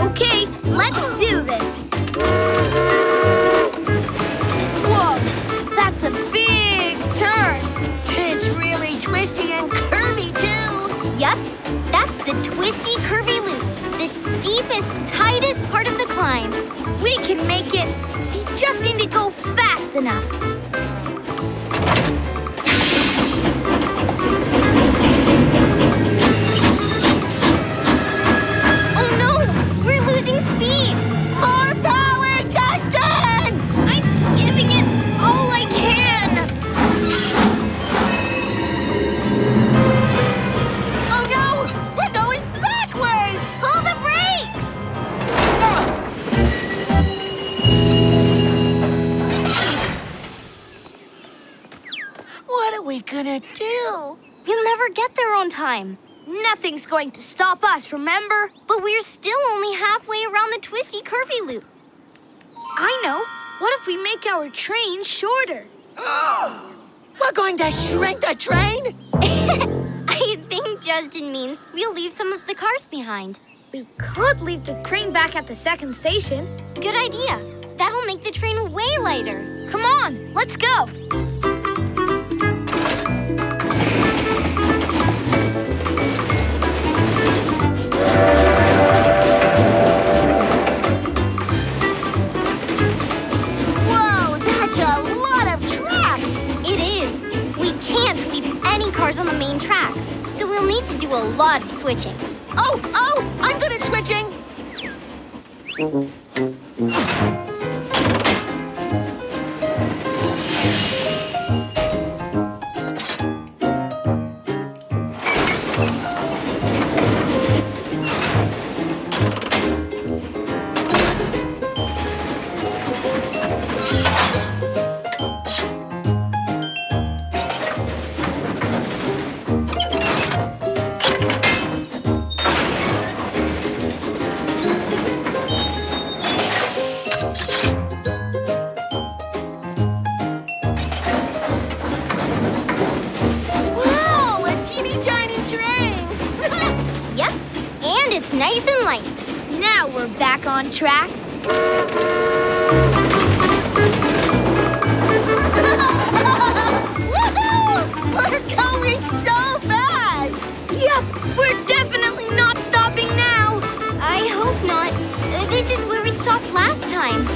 Okay, let's do this. Whoa, that's a big turn. It's really twisty and curvy, too. Yep, that's the twisty, curvy loop. The steepest, tightest part of the climb. We can make it. We just need to go fast enough. Do? You'll never get there on time. Nothing's going to stop us, remember? But we're still only halfway around the twisty curvy loop. I know. What if we make our train shorter? We're going to shrink the train? I think Justin means we'll leave some of the cars behind. We could leave the train back at the second station. Good idea. That'll make the train way lighter. Come on, let's go. Whoa, that's a lot of tracks! It is. We can't leave any cars on the main track, so we'll need to do a lot of switching. Oh, I'm good at switching! Nice and light. Now we're back on track. Woohoo! We're going so fast! Yep, we're definitely not stopping now. I hope not. This is where we stopped last time.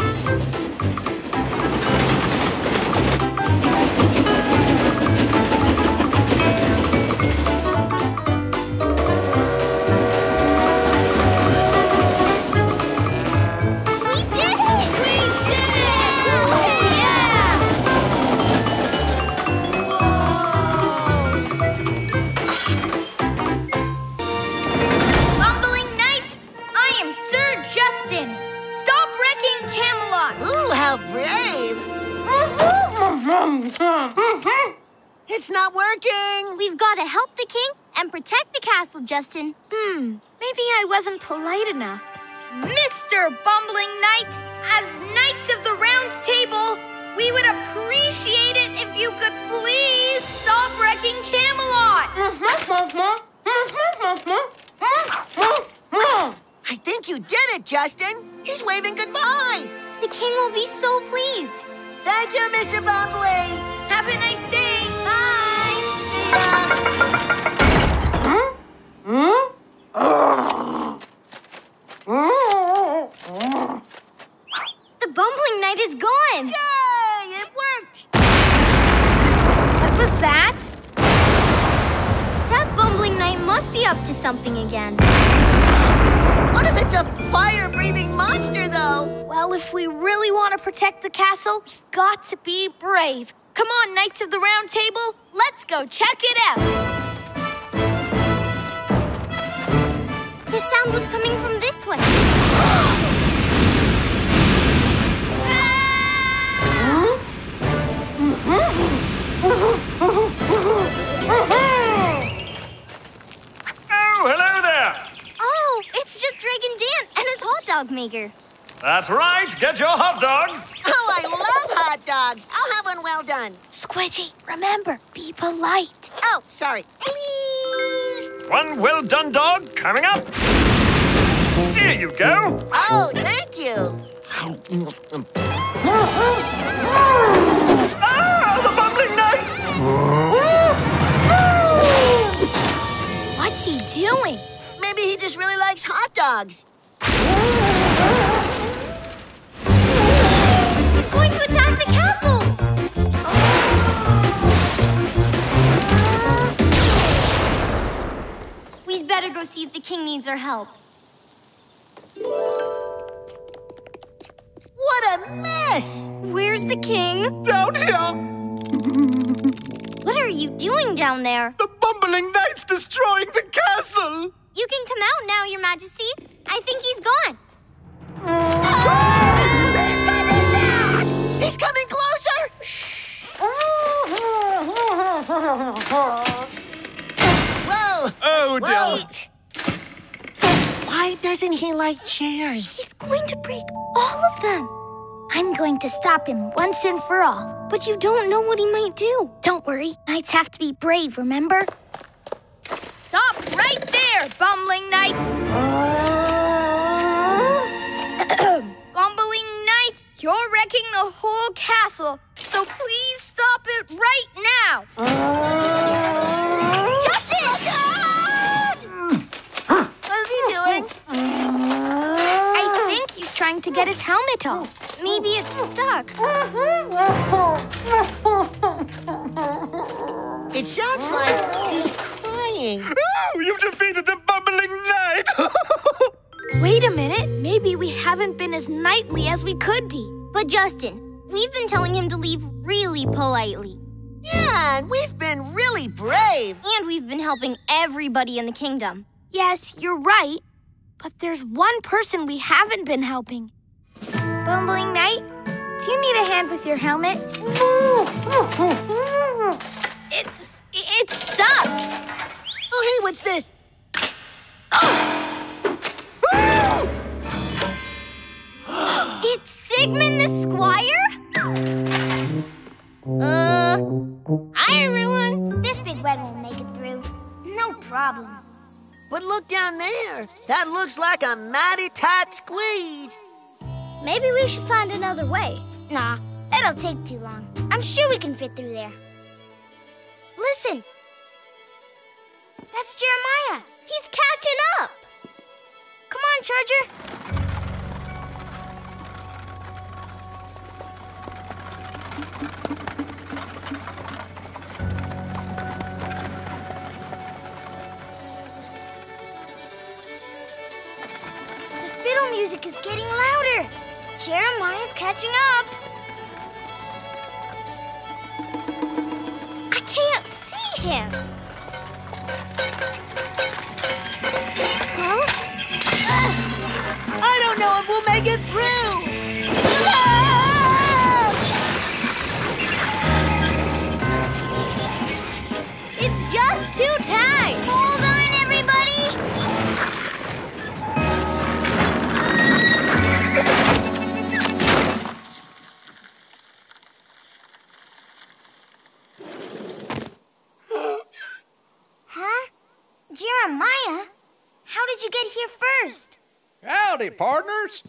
It's not working! We've got to help the king and protect the castle, Justin. Maybe I wasn't polite enough. Mr. Bumbling Knight, as Knights of the Round Table, we would appreciate it if you could please stop wrecking Camelot! I think you did it, Justin! He's waving goodbye! The king will be so pleased! Thank you, Mr. Bumbling! Have a nice day! Bye! See ya! The Bumbling Knight is gone! Yay! It worked! What was that? That Bumbling Knight must be up to something again. What if it's a fire-breathing monster, though? Well, if we really want to protect the castle, we've got to be brave. Come on, Knights of the Round Table, let's go check it out. The sound was coming from this way. Oh, hello there! Oh, it's just Dragon Dan and his hot dog maker. That's right, get your hot dog. Oh, I love hot dogs. I'll have one well done. Squidgy, remember, be polite. Oh, sorry. Please. One well done dog coming up. There you go. Oh, thank you. Ah, the bubbling noise! What's he doing? Maybe he just really likes hot dogs. He's going to attack the castle! We'd better go see if the king needs our help. What a mess! Where's the king? Down here! What are you doing down there? The bumbling knight's destroying the castle! You can come out now, Your Majesty. I think he's gone. Oh! He's coming back! He's coming closer! Shh! Whoa! Oh, wait! Dear. Why doesn't he like chairs? He's going to break all of them. I'm going to stop him once and for all. But you don't know what he might do. Don't worry. Knights have to be brave, remember? Stop right there, Bumbling Knight! Bumbling Knight, you're wrecking the whole castle, so please stop it right now! Justice! What is he doing? I think he's trying to get his helmet off. Maybe it's stuck. It sounds like he's Oh, you've defeated the bumbling knight! Wait a minute. Maybe we haven't been as knightly as we could be. But Justin, we've been telling him to leave really politely. Yeah, and we've been really brave. And we've been helping everybody in the kingdom. Yes, you're right. But there's one person we haven't been helping. Bumbling Knight, do you need a hand with your helmet? It's stuck! Oh, hey, what's this? Oh! It's Sigmund the Squire? Hi, everyone. This big web will make it through. No problem. But look down there. That looks like a mighty tight squeeze. Maybe we should find another way. Nah, that'll take too long. I'm sure we can fit through there. Listen. That's Jeremiah. He's catching up. Come on, Charger. The fiddle music is getting louder. Jeremiah's catching up. I can't see him. I don't know if we'll make it through! Ah! It's just too tight! Hold on, everybody! Huh? Jeremiah? How did you get here first? Howdy, partners.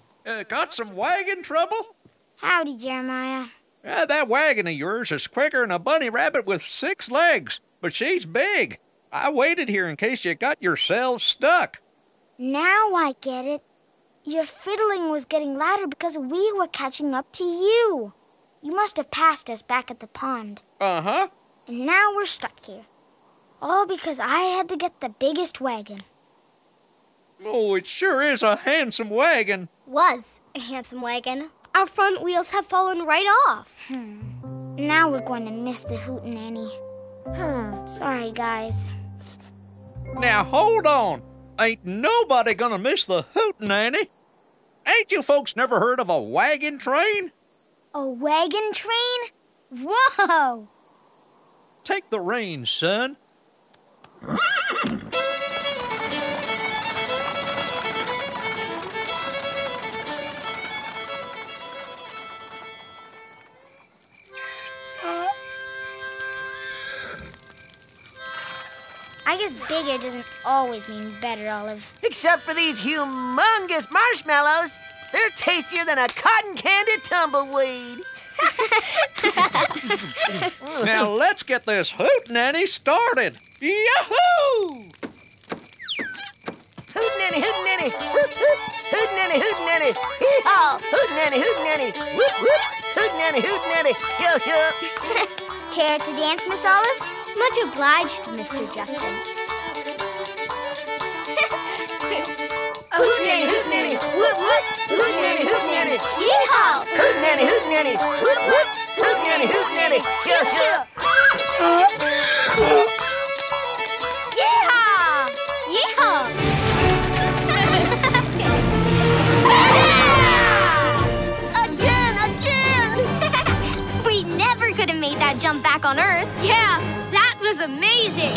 Got some wagon trouble? Howdy, Jeremiah. That wagon of yours is quicker than a bunny rabbit with 6 legs, but she's big. I waited here in case you got yourselves stuck. Now I get it. Your fiddling was getting louder because we were catching up to you. You must have passed us back at the pond. Uh-huh. And now we're stuck here. All because I had to get the biggest wagon. Oh, it sure is a handsome wagon. Was a handsome wagon. Our front wheels have fallen right off. Now we're going to miss the hootenanny. Sorry, guys. Now, hold on. Ain't nobody gonna miss the hootenanny. Ain't you folks never heard of a wagon train? A wagon train? Whoa! Take the reins, son. I guess bigger doesn't always mean better, Olive. Except for these humongous marshmallows. They're tastier than a cotton-candy tumbleweed. Now let's get this hootenanny started. Yahoo! Hootenanny, hootenanny, whoop, whoop. Hootenanny, hootenanny, hee-haw. Hootenanny, hootenanny, whoop, whoop. Hootenanny, hootenanny, yup, yup. Care to dance, Miss Olive? Much obliged, Mr. Justin. Hootenanny, hootenanny, whoop, whoop. Hootenanny, hootenanny, yee-haw. Hootenanny, hootenanny, whoop, whoop. Hootenanny, hootenanny, yup, yup. Yee-haw! Yee-haw! Jump back on Earth. Yeah, that was amazing.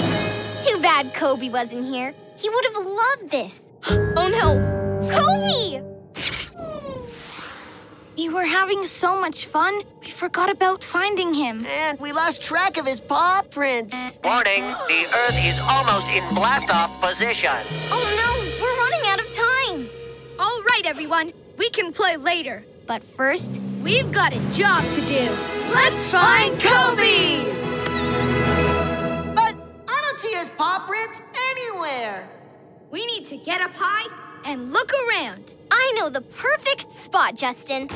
Too bad Kobe wasn't here. He would have loved this. Oh no, Kobe! We were having so much fun, we forgot about finding him. And we lost track of his paw prints. Warning, the Earth is almost in blastoff position. Oh no, we're running out of time. All right, everyone, we can play later. But first, we've got a job to do. Let's find Kobe! But I don't see his paw prints anywhere. We need to get up high and look around. I know the perfect spot, Justin.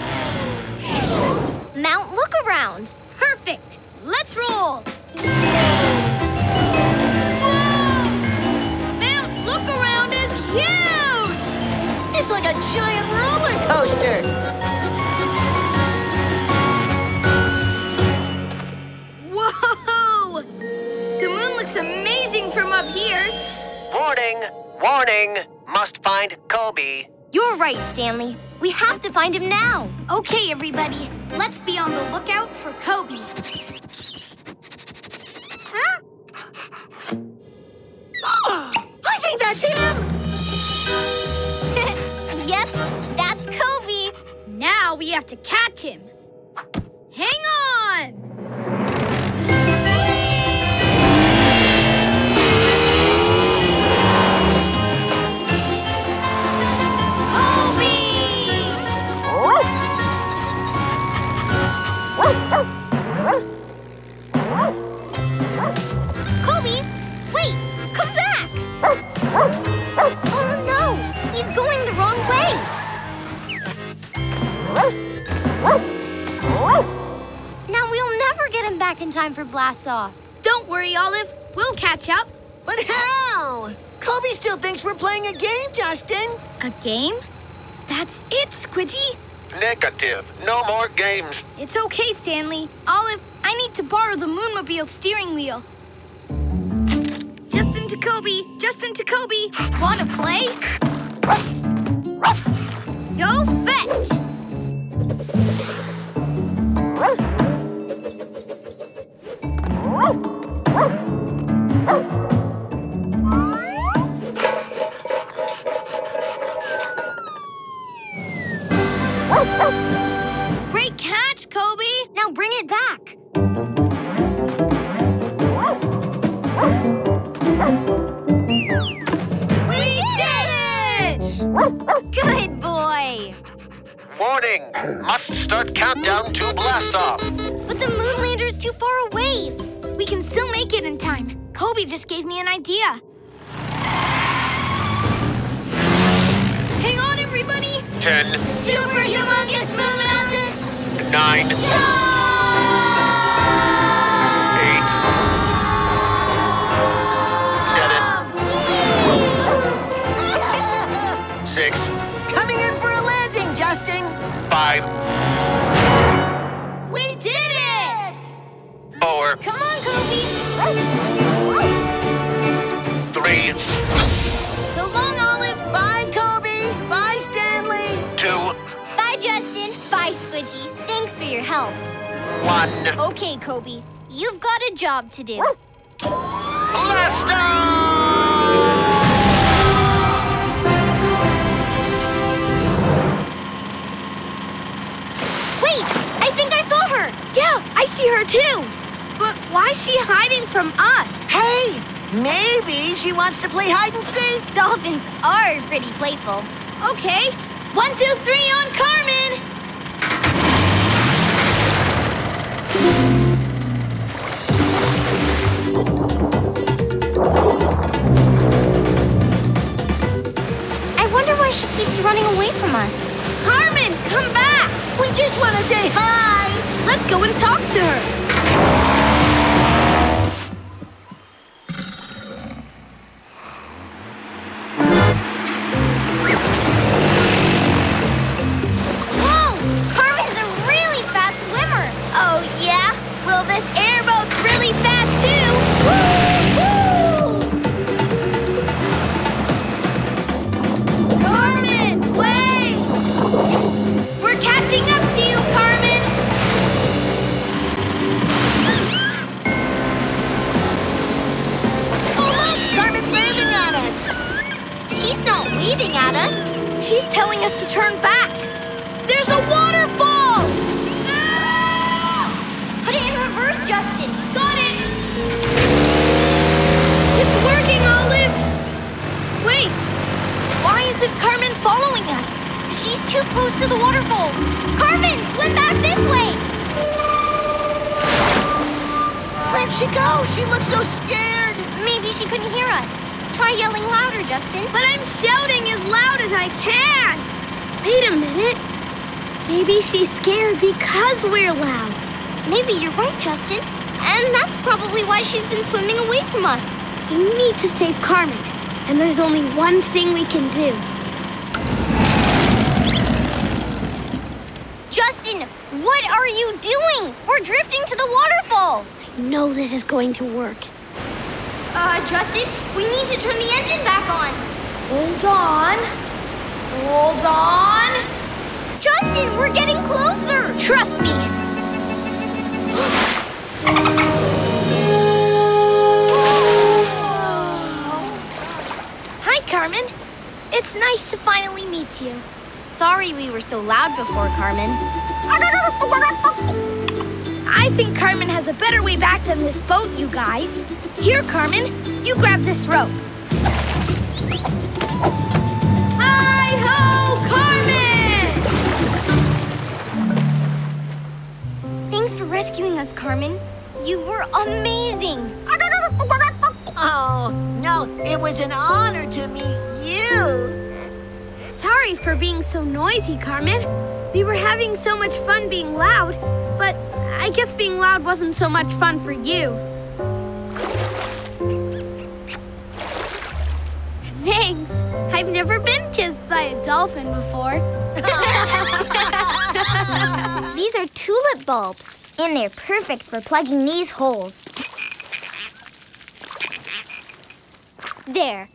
Mount Look Around. Perfect. Let's roll. Whoa! Mount Look Around is huge! It's like a giant roller coaster. Whoa! The moon looks amazing from up here. Warning! Warning! Must find Kobe. You're right, Stanley. We have to find him now. Okay, everybody. Let's be on the lookout for Kobe. Huh? Oh, I think that's him! Yep, that's Kobe. Now we have to catch him. Hang on! Kobe, wait, come back! Oh no, he's going the wrong way! Now we'll never get him back in time for blastoff. Don't worry, Olive, we'll catch up. But how? Kobe still thinks we're playing a game, Justin. A game? That's it, Squidgy. Negative. No more games. It's okay, Stanley. Olive, I need to borrow the Moonmobile steering wheel. Justin to Kobe. Justin to Kobe. Wanna play? Go fetch! Great catch, Kobe! Now bring it back. We did it! Good boy! Warning! Must start countdown to blastoff. But the moon lander's too far away. We can still make it in time. Kobe just gave me an idea. Hang on, everybody! 10. Super humongous moon mountain. 9. Go! 8. 7. 6. Coming in for a landing, Justin. 5. We did it! 4. Come on, Kobe. 3. So long, Olive. Bye, Kobe. Bye, Stanley. 2. Bye, Justin. Bye, Squidgy. Thanks for your help. 1. Okay, Kobe. You've got a job to do. Blastoff! Wait! I think I saw her! Yeah, I see her too! But why is she hiding from us? Hey! Maybe she wants to play hide-and-seek. Dolphins are pretty playful. Okay, 1, 2, 3 on Carmen! I wonder why she keeps running away from us. Carmen, come back! We just want to say hi! Let's go and talk to her. She's been swimming away from us. We need to save Carmen, and there's only one thing we can do. Justin, what are you doing? We're drifting to the waterfall. I know this is going to work. Justin, we need to turn the engine back on. Hold on. Hold on. Justin, we're getting closer. Trust me. Carmen, it's nice to finally meet you. Sorry we were so loud before, Carmen. I think Carmen has a better way back than this boat, you guys. Here, Carmen, you grab this rope. Hi-ho, Carmen! Thanks for rescuing us, Carmen. You were amazing. Oh, no, it was an honor to meet you. Sorry for being so noisy, Carmen. We were having so much fun being loud, but I guess being loud wasn't so much fun for you. Thanks. I've never been kissed by a dolphin before. These are tulip bulbs, and they're perfect for plugging these holes. There.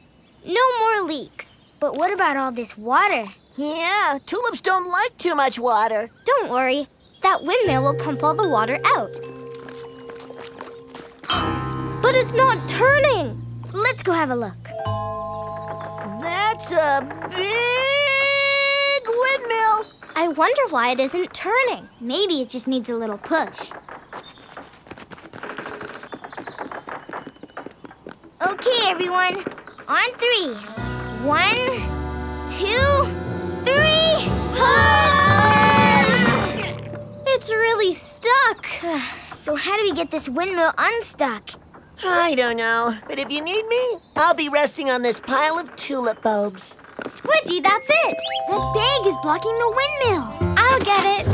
No more leaks. But what about all this water? Yeah, tulips don't like too much water. Don't worry. That windmill will pump all the water out. But it's not turning. Let's go have a look. That's a big windmill. I wonder why it isn't turning. Maybe it just needs a little push. Okay, everyone. On 3. 1, 2, 3, push! It's really stuck. So how do we get this windmill unstuck? I don't know, but if you need me, I'll be resting on this pile of tulip bulbs. Squidgy, that's it. That bag is blocking the windmill. I'll get it.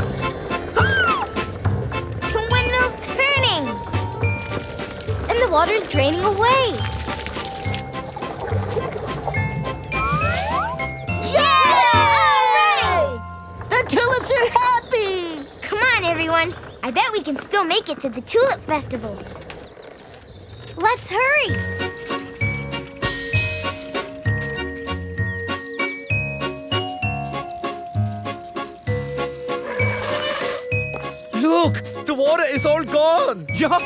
The windmill's turning. And the water's draining away. Tulips are happy! Come on, everyone. I bet we can still make it to the Tulip Festival. Let's hurry! Look! The water is all gone! Yeah!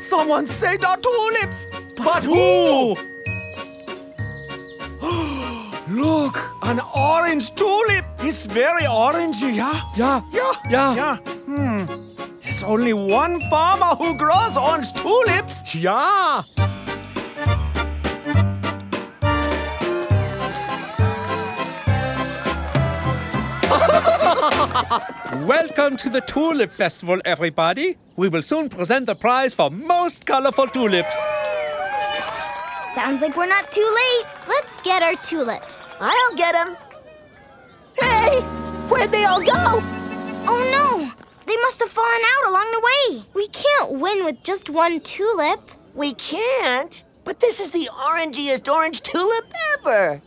Someone saved our tulips! But who? Look! An orange tulip! It's very orangey, yeah? Yeah. Hmm. There's only one farmer who grows orange tulips. Yeah. Welcome to the Tulip Festival, everybody. We will soon present the prize for most colorful tulips. Sounds like we're not too late. Let's get our tulips. I'll get them. Hey! Where'd they all go? Oh, no. They must have fallen out along the way. We can't win with just one tulip. We can't? But this is the orangiest orange tulip ever.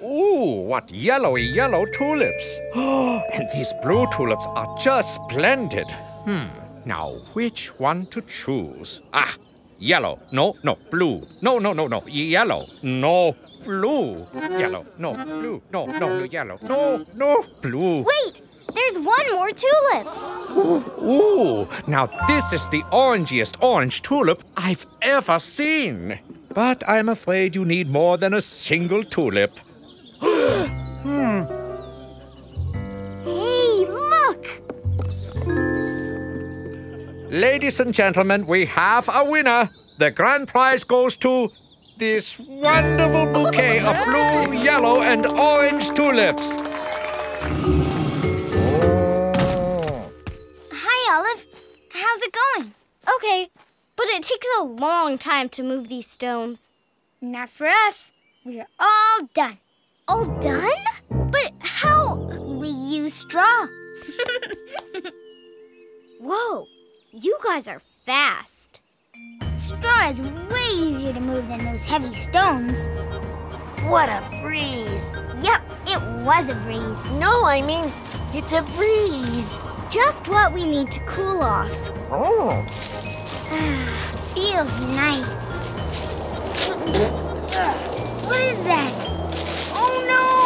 Ooh, what yellowy yellow tulips. And these blue tulips are just splendid. Now which one to choose? Ah, yellow. No, blue. No, yellow. No, blue. Yellow. No, blue. No, yellow. No, blue. Wait, there's one more tulip. Ooh, now this is the orangiest orange tulip I've ever seen. But I'm afraid you need more than a single tulip. Hey, look! Ladies and gentlemen, we have a winner. The grand prize goes to this wonderful bouquet of blue, yellow, and orange tulips. Hi, Olive. How's it going? Okay, but it takes a long time to move these stones. Not for us. We're all done. All done? But how? We use straw. Whoa, you guys are fast. Straw is way easier to move than those heavy stones. What a breeze. Yep, it was a breeze. No, I mean, it's a breeze. Just what we need to cool off. Oh. Feels nice. What is that? Oh, no!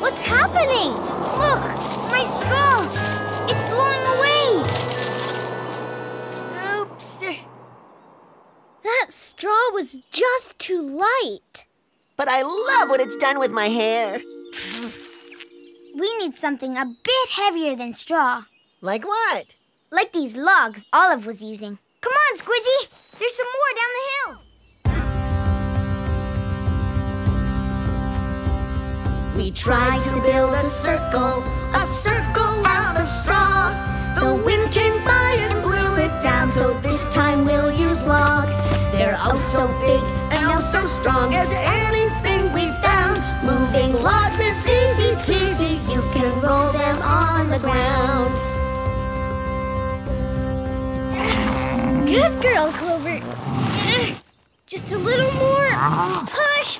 What's happening? Look! My straw! It's blowing away! Oops! That straw was just too light. But I love what it's done with my hair. We need something a bit heavier than straw. Like what? Like these logs Olive was using. Come on, Squidgy! There's some more down the hill! We tried to build a circle out of straw. The wind came by and blew it down, so this time we'll use logs. They're oh so big and oh so strong as anything we've found. Moving logs is easy peasy, you can roll them on the ground. Good girl, Clover. Just a little more. Push.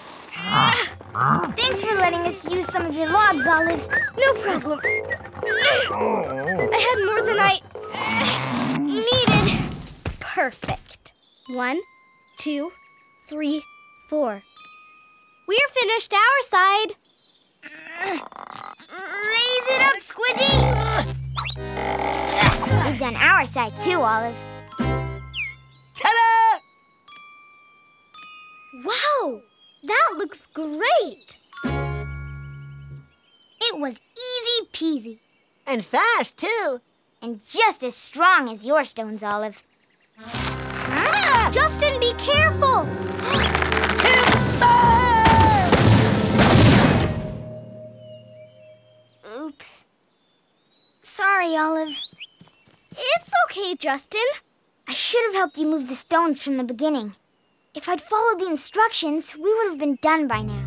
Thanks for letting us use some of your logs, Olive. No problem. I had more than I needed. Perfect. 1, 2, 3, 4. We're finished our side. Raise it up, Squidgy! We've done our side too, Olive. Ta-da! Wow! That looks great! It was easy peasy. And fast, too. And just as strong as your stones, Olive. Ah! Justin, be careful! Timber! Oops. Sorry, Olive. It's okay, Justin. I should have helped you move the stones from the beginning. If I'd followed the instructions, we would have been done by now.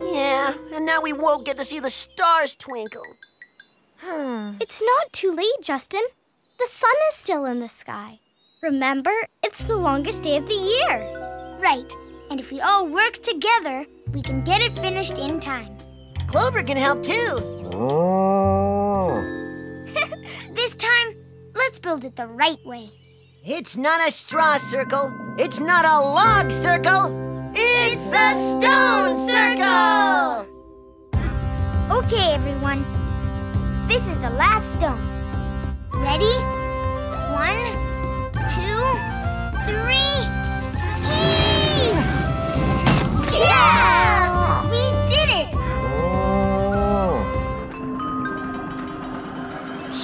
Yeah, and now we won't get to see the stars twinkle. It's not too late, Justin. The sun is still in the sky. Remember, it's the longest day of the year. Right, and if we all work together, we can get it finished in time. Clover can help too. This time, let's build it the right way. It's not a straw circle. It's not a log circle. It's a stone circle! Okay, everyone. This is the last stone. Ready? 1, 2, 3. Heave! Yeah! We did it!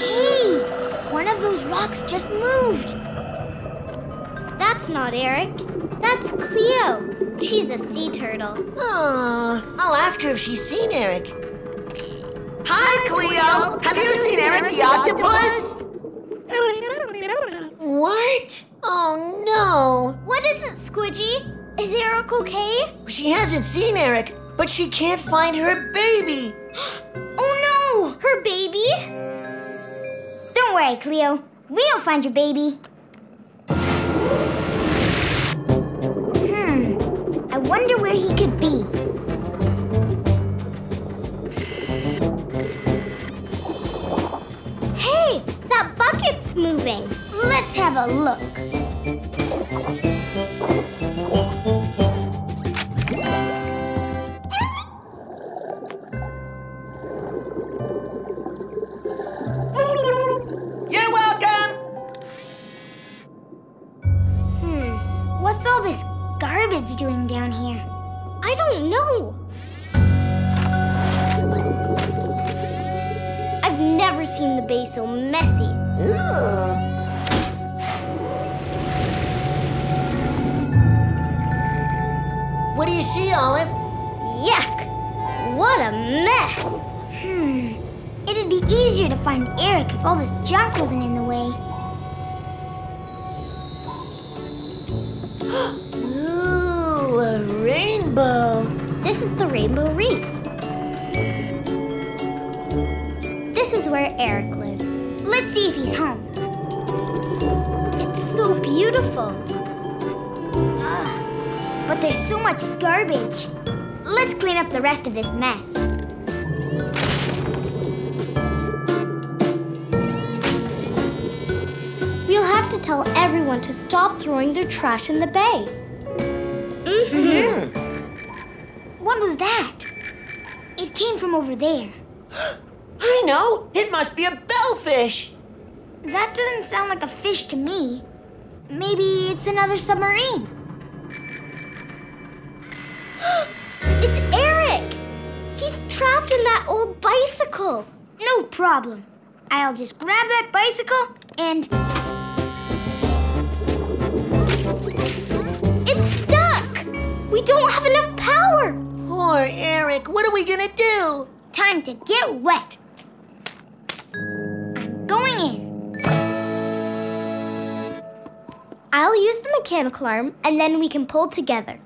Hey! One of those rocks just moved. That's not Eric. That's Cleo. She's a sea turtle. Aww. I'll ask her if she's seen Eric. Hi, Cleo. Have you seen Eric the Octopus? What? Oh, no. What is it, Squidgy? Is Eric okay? She hasn't seen Eric, but she can't find her baby. Oh, no. Her baby? Don't worry, Cleo. We'll find your baby. I wonder where he could be. Hey, that bucket's moving. Let's have a look. You're welcome. What's all this garbage doing down here? I don't know. I've never seen the bay so messy. Ugh. What do you see, Olive? Yuck! What a mess! It'd be easier to find Eric if all this junk wasn't in the way. Ooh, a rainbow. This is the Rainbow Reef. This is where Eric lives. Let's see if he's home. It's so beautiful. But there's so much garbage. Let's clean up the rest of this mess. We'll have to tell everyone to stop throwing their trash in the bay. What was that? It came from over there. I know! It must be a bellfish! That doesn't sound like a fish to me. Maybe it's another submarine. It's Eric! He's trapped in that old bicycle. No problem. I'll just grab that bicycle and... We don't have enough power! Poor Eric, what are we gonna do? Time to get wet. I'm going in. I'll use the mechanical arm and then we can pull together.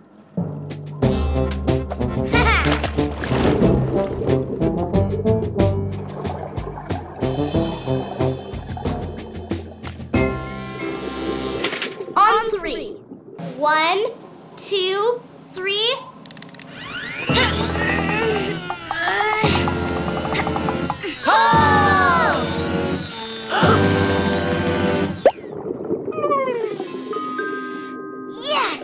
On three. 1, 2, 3. Yes!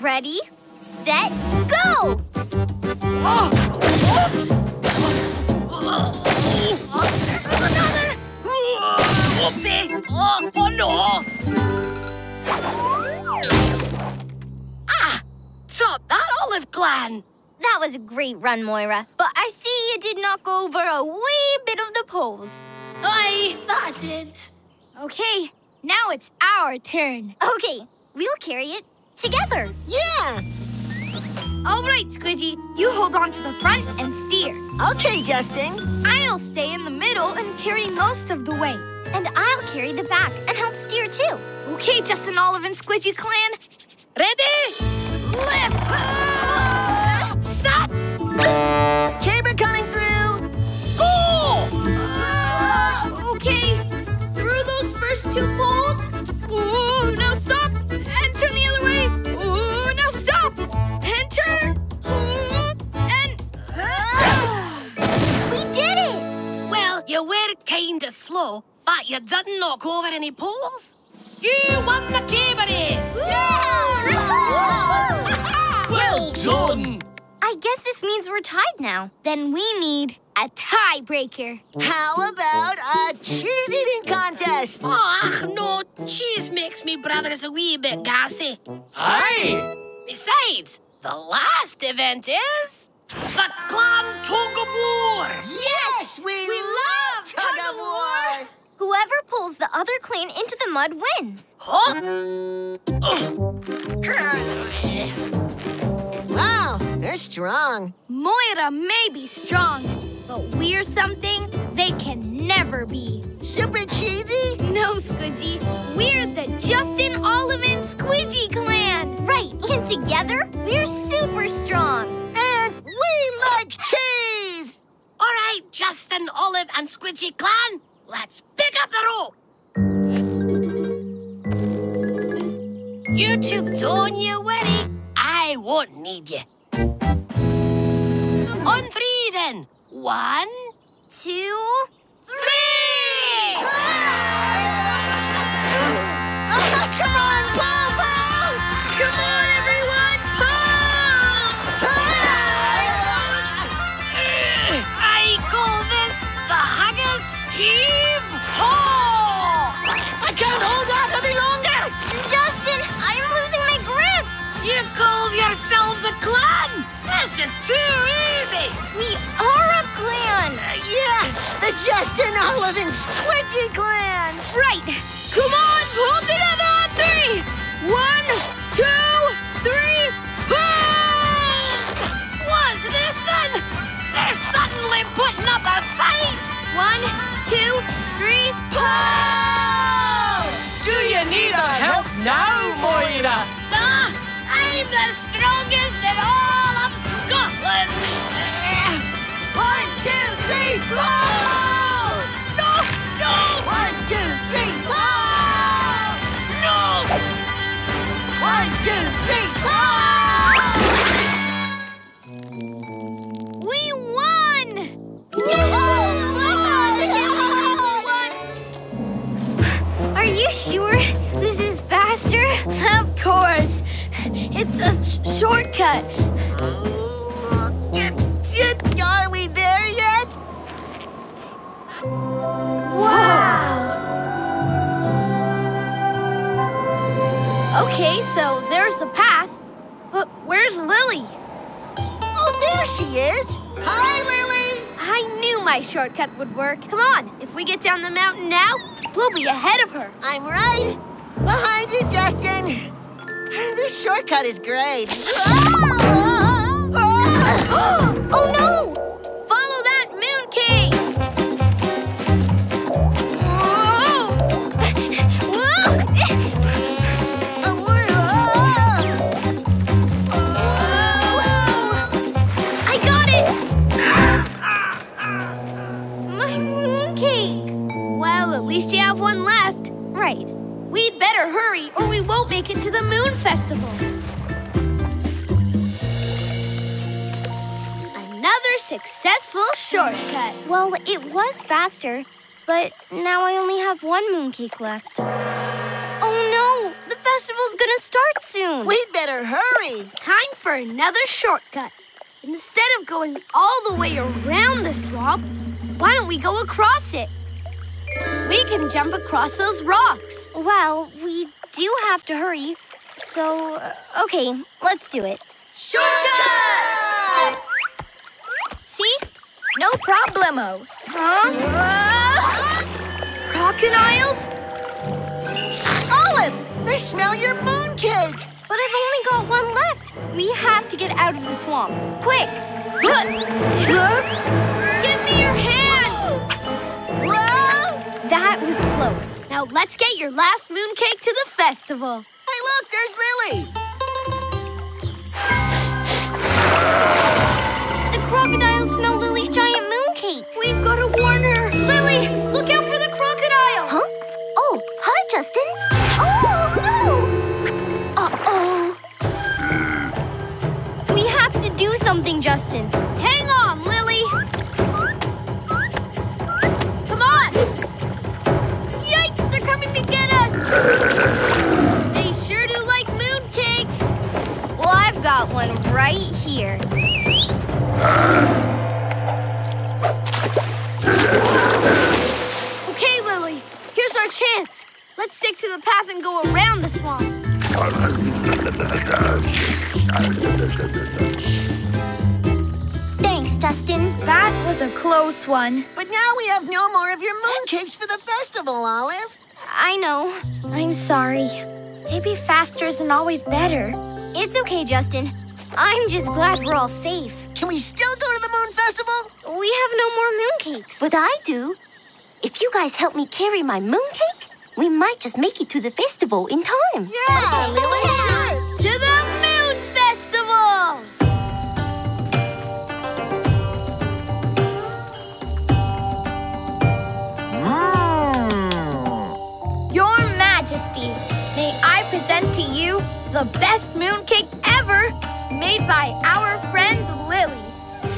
Ready, set, go! Another! Oopsie! Oh no! Stop that, Olive Clan! That was a great run, Moira. But I see you did not go over a wee bit of the poles. Aye, that did. Okay, now it's our turn. Okay, we'll carry it together. Yeah! All right, Squidgy, you hold on to the front and steer. Okay, Justin. I'll stay in the middle and carry most of the weight. And I'll carry the back and help steer too. Okay, Justin, Olive, and Squidgy Clan. Ready? Lift! Set! Caber coming through! Go! Okay, through those first two poles. Ooh, now stop and turn the other way. Ooh, now stop and turn. You were kind of slow, but you didn't knock over any poles. You won the caber race! Yeah! Well done! I guess this means we're tied now. Then we need a tiebreaker. How about a cheese-eating contest? Oh, ach, no. Cheese makes me brothers a wee bit gassy. Aye! Besides, the last event is... the Clan Tug of War! Yes, we love Tug of War! Whoever pulls the other clan into the mud wins. Huh? Wow, they're strong. Moira may be strong, but we're something they can never be. Super cheesy? No, Squidgy. We're the Justin, Olive, and Squidgy clan. Right, and together, we're super strong. And we like cheese! All right, Justin, Olive, and Squidgy clan, let's pick up the rope. You two, don't you worry. I won't need you. On three, then. 1, 2, 3! Ah! Oh, come on, pull, pull! Come on, everyone, pull! Ah! I call this the Haggis Heave Ho! I can't hold out any longer! Justin, I'm losing my grip! You call yourselves a clan? This is too easy! We are a clan! The Justin, Olive, and Squidgy clan! Right! Come on, pull together on 3! 1, 2, 3, pull! What's this then? They're suddenly putting up a fight! 1, 2, 3, pull! Do you need our help now, Moira? Nah, I'm the strongest at all of Scotland! 1, 2, 3, pull! No! No! 1, 2, 3, pull! No! 1, 2, 3, pull! We won! Whoa! Are you sure this is faster? Of course! It's a shortcut. Are we there yet? Wow! Okay, so there's the path, but where's Lily? Oh, there she is! Hi, Lily! I knew my shortcut would work. Come on, if we get down the mountain now, we'll be ahead of her. I'm right behind you, Justin. This shortcut is great. Oh no! Follow that moon cake! Whoa! Whoa! I got it! My moon cake! Well, at least you have one left. Right. We'd better hurry or we won't make it to the moon festival. Another successful shortcut. Well, it was faster, but now I only have one mooncake left. Oh no, the festival's gonna start soon. We'd better hurry. Time for another shortcut. Instead of going all the way around the swamp, why don't we go across it? We can jump across those rocks. Well, we do have to hurry, so okay, let's do it. Shortcut! See? No problemo. Huh? Crocodiles? Olive, they smell your mooncake. But I've only got one left. We have to get out of the swamp. Quick! Give me your hand! Whoa! That was close. Now let's get your last mooncake to the festival. Hey, look, there's Lily. Crocodiles smell Lily's giant mooncake. We've got to warn her. Lily, look out for the crocodile. Huh? Oh, hi, Justin. Oh, no! Uh-oh. We have to do something, Justin. Hang on, Lily. Come on. Yikes, they're coming to get us. They sure do like mooncake. Well, I've got one right here. Okay, Lily, here's our chance. Let's stick to the path and go around the swamp. Thanks, Justin. That was a close one. But now we have no more of your mooncakes for the festival. impossible, Olive. I know. I'm sorry. Maybe faster isn't always better. It's okay, Justin. I'm just glad we're all safe. Can we still go to the Moon Festival? We have no more mooncakes. But I do. If you guys help me carry my mooncake, we might just make it to the festival in time. Yeah, Lily, sure. To the Moon Festival! Your Majesty, may I present to you the best mooncake ever, made by our friend Lily.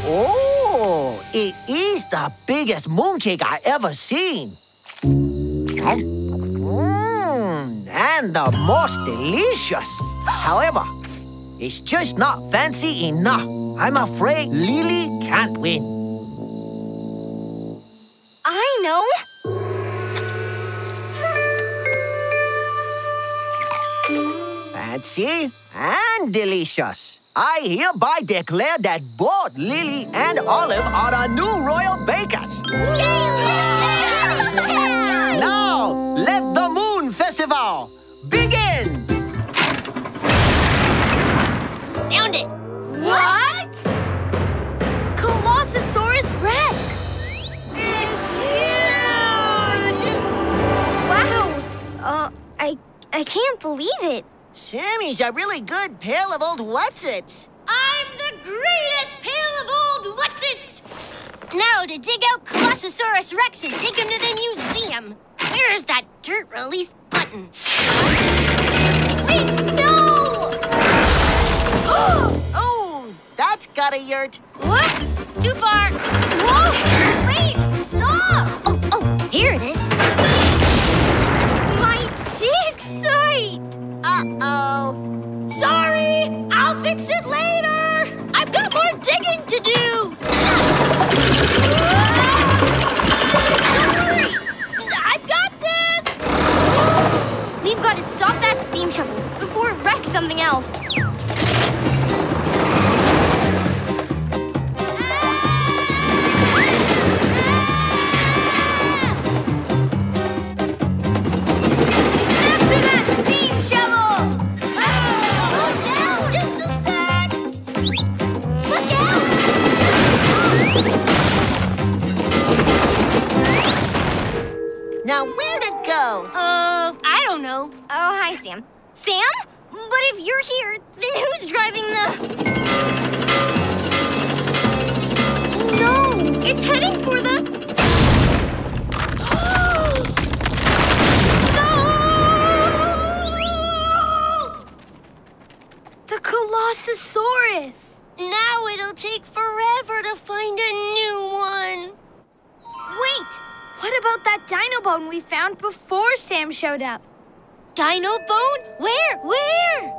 Oh, it is the biggest mooncake I ever seen. And the most delicious. However, it's just not fancy enough. I'm afraid Lily can't win. I know. Fancy and delicious. I hereby declare that both Lily and Olive are the new royal bakers. Yay! Now, let the Moon Festival begin! Found it! What? Colossosaurus Rex! It's huge! Wow! I can't believe it. Sammy's a really good pail of old whatsits. I'm the greatest pail of old whatsits. Now to dig out Colossosaurus Rex and take him to the museum. Where is that dirt release button? Wait, no! Oh, that's gotta hurt. Whoops, too far. Whoa, wait, stop! Oh, here it is. My dig site. Uh-oh. Sorry, I'll fix it later. I've got more digging to do. Sorry. I've got this. We've got to stop that steam shovel before it wrecks something else. Now, where to go? I don't know. Oh, hi, Sam. Sam? But if you're here, then who's driving the... No! It's heading for the... No! The Colossosaurus! Now it'll take forever to find a new one. Wait! What about that dino bone we found before Sam showed up? Dino bone? Where? Where?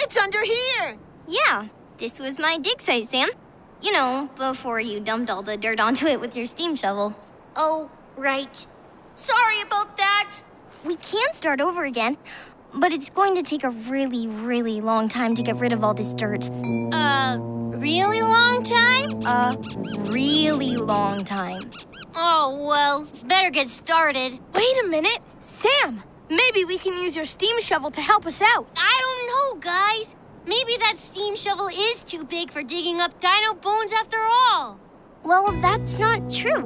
It's under here. Yeah, this was my dig site, Sam. You know, before you dumped all the dirt onto it with your steam shovel. Oh, right. Sorry about that. We can start over again, but it's going to take a really, really long time to get rid of all this dirt. Really long time? Really long time. Oh, well, better get started. Wait a minute. Sam, maybe we can use your steam shovel to help us out. I don't know, guys. Maybe that steam shovel is too big for digging up dino bones after all. Well, that's not true.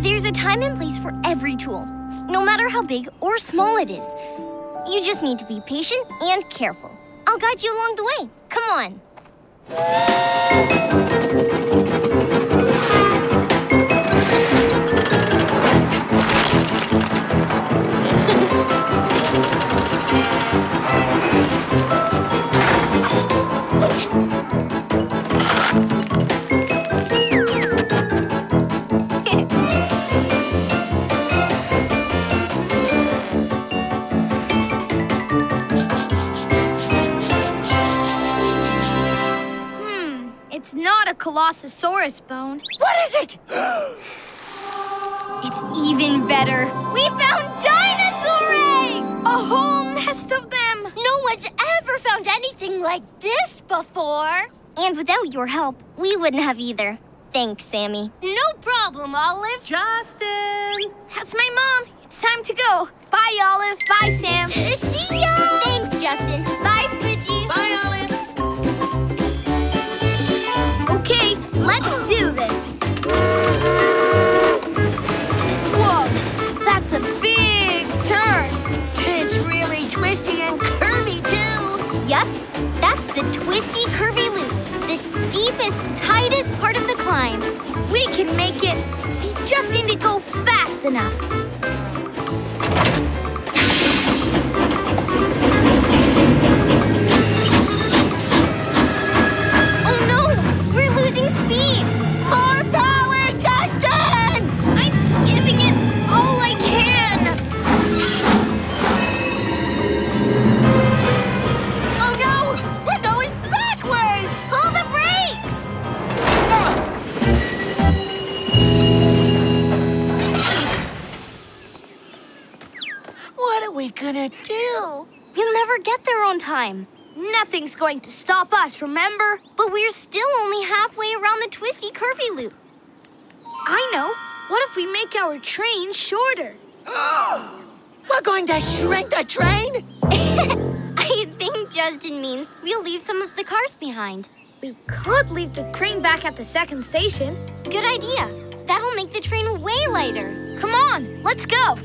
There's a time and place for every tool, no matter how big or small it is. You just need to be patient and careful. I'll guide you along the way. Come on. It's not a Colossosaurus bone. What is it? It's even better. We found dinosaur eggs! A whole nest of them! No one's ever found anything like this before. And without your help, we wouldn't have either. Thanks, Sammy. No problem, Olive. Justin! That's my mom. It's time to go. Bye, Olive. Bye, Sam. See ya! Thanks, Justin. Bye, Squidgy. Bye, Olive. Okay, let's do this. Whoa, that's a big turn. It's really twisty and curvy, too. Yep, that's the twisty, curvy loop. The steepest, tightest part of the climb. We can make it. We just need to go fast enough. Oh no! We're losing speed! More power, Justin! I'm giving it all I can! Oh no! We're going backwards! Pull the brakes! What are we gonna do? You'll never get there on time. Nothing's going to stop us, remember? But we're still only halfway around the twisty, curvy loop. I know. What if we make our train shorter? We're going to shrink the train? I think Justin means we'll leave some of the cars behind. We could leave the crane back at the second station. Good idea. That'll make the train way lighter. Come on, let's go.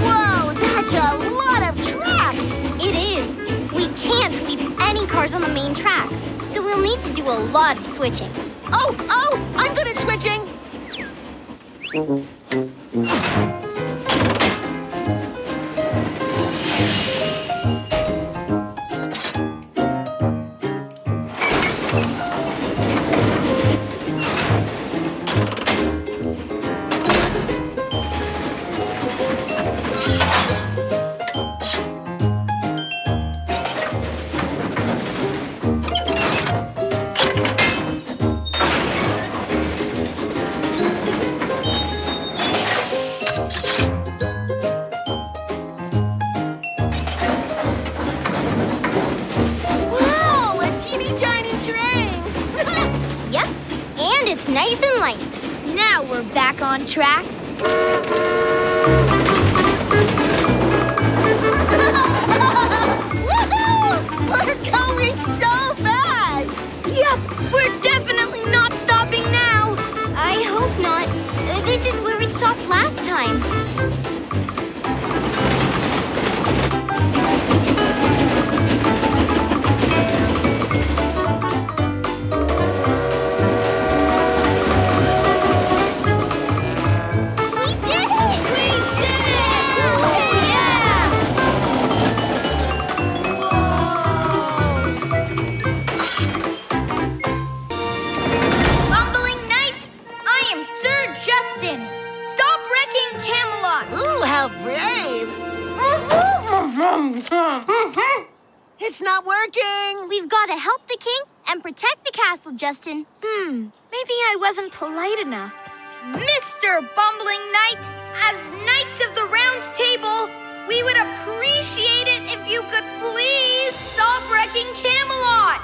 Whoa, that's a lot of tracks! It is. We can't leave any cars on the main track, so we'll need to do a lot of switching. Oh, I'm good at switching! Nice and light. Now we're back on track. Woohoo! We're going so fast! Yep, we're definitely not stopping now. I hope not. This is where we stopped last time. It's not working! We've got to help the king and protect the castle, Justin. Maybe I wasn't polite enough. Mr. Bumbling Knight, as Knights of the Round Table, we would appreciate it if you could please stop wrecking Camelot!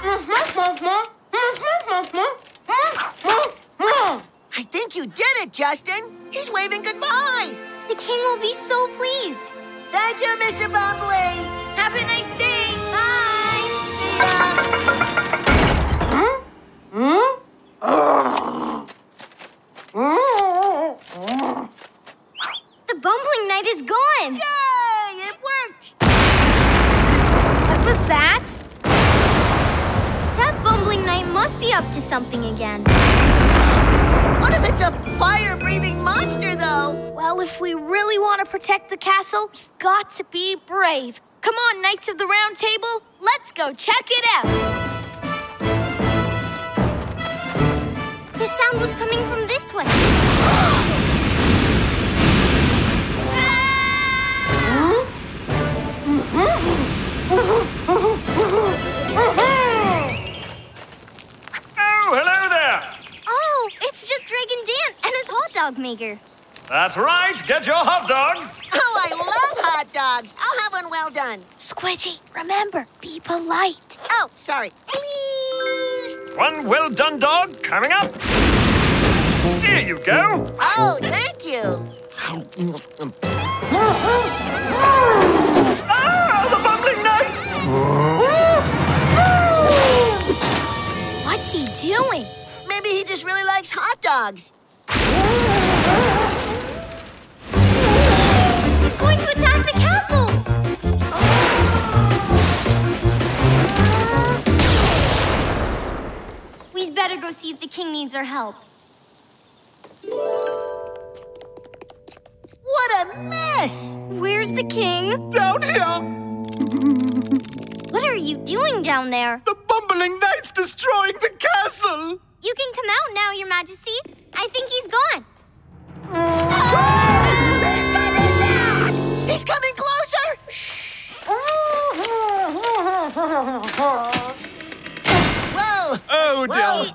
I think you did it, Justin! He's waving goodbye! The king will be so pleased. Thank you, Mr. Bumbling! Have a nice day! Bye! The Bumbling Knight is gone! Yay! It worked! What was that? That Bumbling Knight must be up to something again. What if it's a fire-breathing monster, though? Well, if we really want to protect the castle, we've got to be brave. Come on, Knights of the Round Table, let's go check it out. The sound was coming from this way. Oh, hello there! Oh, it's just Dragon Dan and his hot dog maker. That's right. Get your hot dog. Oh, I love hot dogs. I'll have one well done. Squidgy, remember, be polite. Oh, sorry. Please. One well done dog coming up. Here you go. Oh, thank you. Ah, the bubbling night. What's he doing? Maybe he just really likes hot dogs. He's going to attack the castle! Oh. We'd better go see if the king needs our help. What a mess! Where's the king? Down here! What are you doing down there? The bumbling knight's destroying the castle! You can come out now, Your Majesty. I think he's gone. Oh! He's coming back! He's coming closer! Shh! Whoa! Oh, wait. No.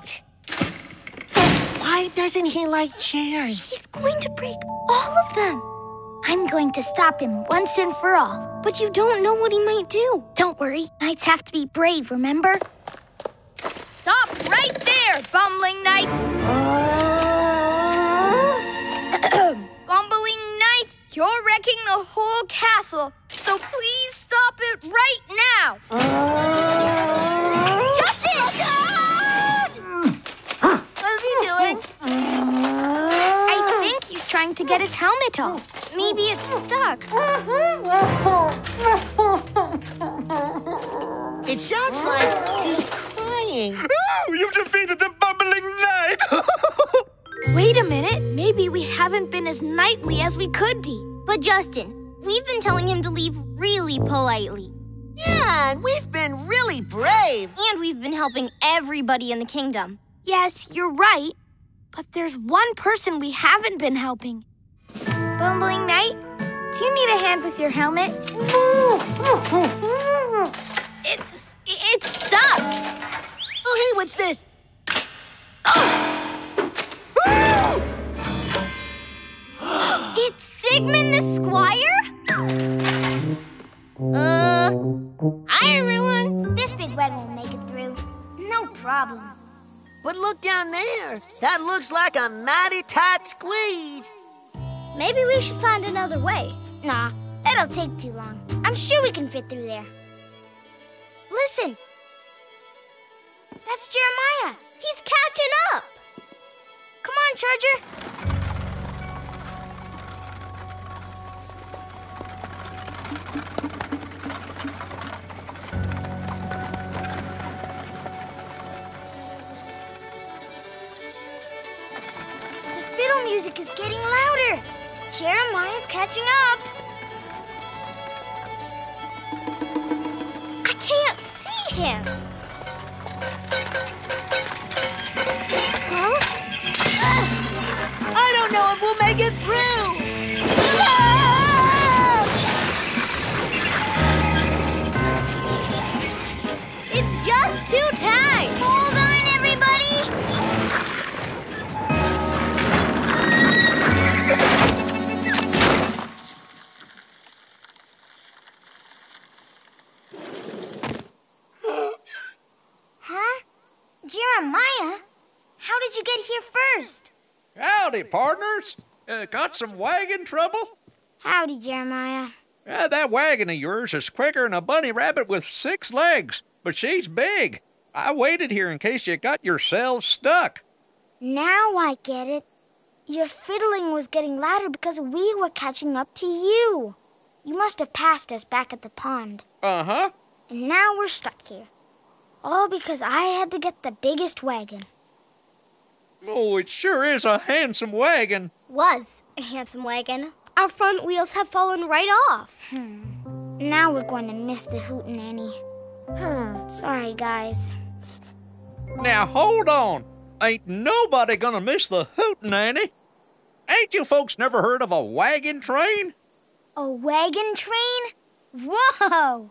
Why doesn't he like chairs? He's going to break all of them. I'm going to stop him once and for all. But you don't know what he might do. Don't worry. Knights have to be brave, remember? Stop right there, Bumbling Knight! Bumbling Knight, you're wrecking the whole castle, so please stop it right now! Justin! Oh, what is he doing? I think he's trying to get his helmet off. Maybe it's stuck. It sounds like he's Oh, you've defeated the bumbling knight! Wait a minute. Maybe we haven't been as knightly as we could be. But Justin, we've been telling him to leave really politely. Yeah, and we've been really brave. And we've been helping everybody in the kingdom. Yes, you're right. But there's one person we haven't been helping. Bumbling Knight, do you need a hand with your helmet? It's stuck! Oh, hey, what's this? Oh! It's Sigmund the Squire? Hi, everyone. This big web will make it through. No problem. But look down there. That looks like a mighty tight squeeze. Maybe we should find another way. Nah, that'll take too long. I'm sure we can fit through there. Listen. That's Jeremiah. He's catching up. Come on, Charger. The fiddle music is getting louder. Jeremiah's catching up. I can't see him. I don't know if we'll make it through! Ah! It's just too tight! Hold on, everybody! Huh? Jeremiah? How did you get here first? Howdy, partners. Got some wagon trouble? Howdy, Jeremiah. That wagon of yours is quicker than a bunny rabbit with 6 legs, but she's big. I waited here in case you got yourselves stuck. Now I get it. Your fiddling was getting louder because we were catching up to you. You must have passed us back at the pond. Uh-huh. And now we're stuck here. All because I had to get the biggest wagon. Oh, it sure is a handsome wagon. Was a handsome wagon. Our front wheels have fallen right off. Now we're going to miss the hootenanny. Sorry, guys. Now, hold on. Ain't nobody gonna miss the hootenanny. Ain't you folks never heard of a wagon train? A wagon train? Whoa!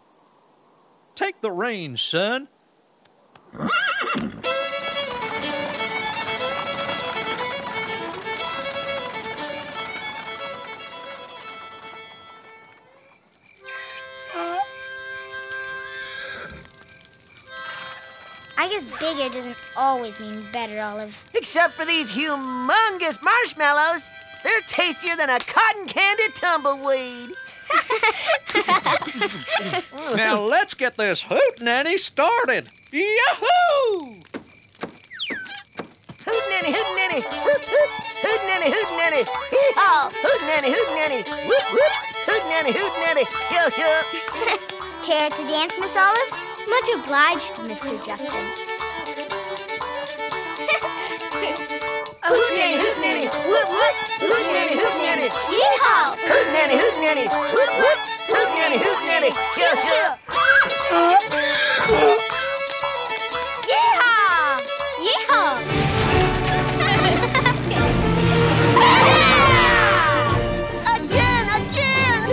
Take the reins, son. I guess bigger doesn't always mean better, Olive. Except for these humongous marshmallows. They're tastier than a cotton-candy tumbleweed. Now let's get this hootenanny started. Yahoo! Hootenanny, hootenanny, whoop, whoop. Hootenanny, hootenanny, hee-haw. Hootenanny, hootenanny, whoop, whoop. Hootenanny, hootenanny, yo, yo. Care to dance, Miss Olive? Much obliged, Mr. Justin. Hootenanny, hootenanny, whoop, whoop. Hootenanny, hootenanny, yee-haw. Hootenanny, hootenanny, whoop, whoop. Hootenanny, hootenanny, kill, kill. Yee-haw! Yee-haw! Again, again!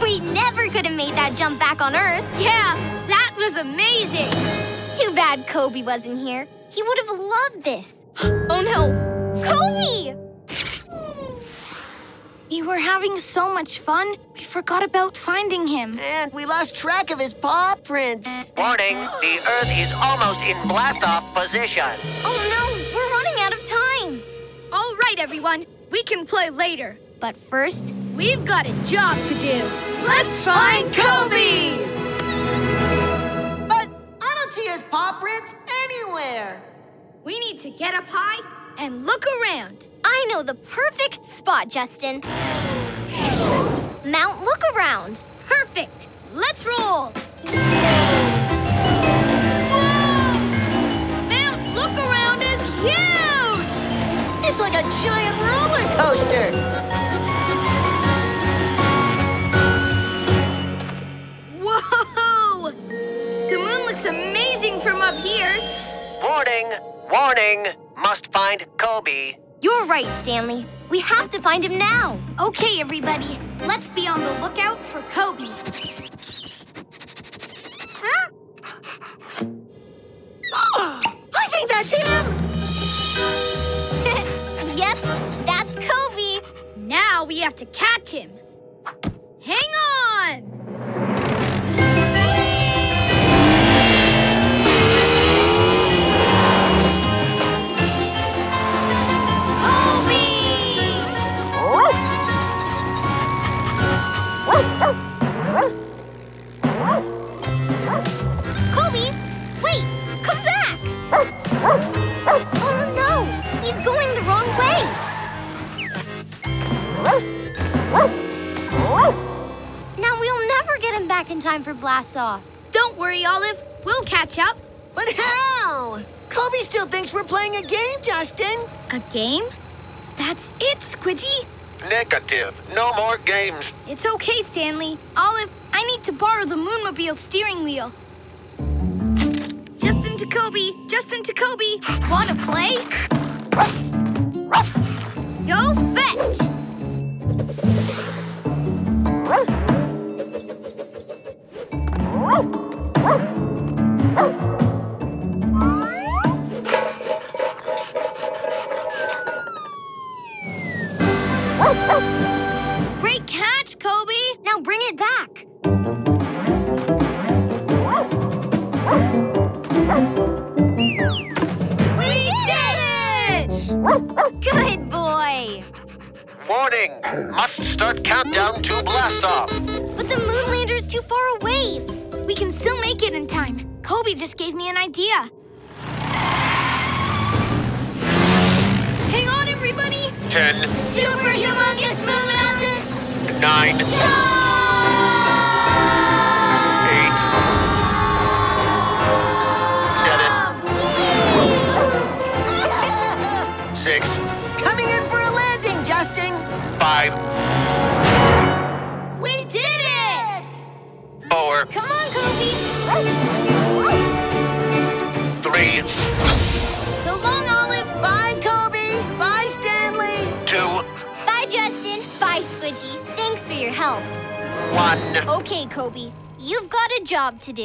We never could have made that jump back on Earth. Yeah, that was amazing. Too bad Kobe wasn't here. He would have loved this. Oh no, Kobe! We were having so much fun, we forgot about finding him. And we lost track of his paw prints. Warning, the Earth is almost in blast-off position. Oh no, we're running out of time. All right, everyone, we can play later. But first, we've got a job to do. Let's find Kobe! But I don't see his paw prints anywhere. We need to get up high and look around. I know the perfect spot, Justin. Mount Look Around. Perfect. Let's roll. Whoa! Mount Look Around is huge. It's like a giant roller coaster. Whoa! The moon looks amazing from up here. Warning, warning. Must find Kobe. You're right, Stanley. We have to find him now. Okay, everybody. Let's be on the lookout for Kobe. Huh? Oh, I think that's him! Yep, that's Kobe. Now we have to catch him. Hang on! Kobe, wait, come back! Oh no, he's going the wrong way! Now we'll never get him back in time for blast off. Don't worry, Olive, we'll catch up. But how? Kobe still thinks we're playing a game, Justin. A game? That's it, Squidgy. Negative. No more games. It's okay, Stanley. Olive, I need to borrow the Moonmobile steering wheel. Justin to Kobe. Justin to Kobe. Wanna play? Go fetch! Great catch, Kobe! Now bring it back. We did it! Good boy! Warning! Must start countdown to blast-off. But the moon lander's too far away. We can still make it in time. Kobe just gave me an idea. Hang on, everybody! 10. Super humongous moon mountain. 9. Go! 8. 7. 6. Coming in for a landing, Justin. 5. We did it! 4. Come on, Kobe. 3. So long, Olive. Bye, Kobe. Bye, Stanley. 2. Bye, Justin. Bye, Squidgy. Thanks for your help. 1. Okay, Kobe. You've got a job to do.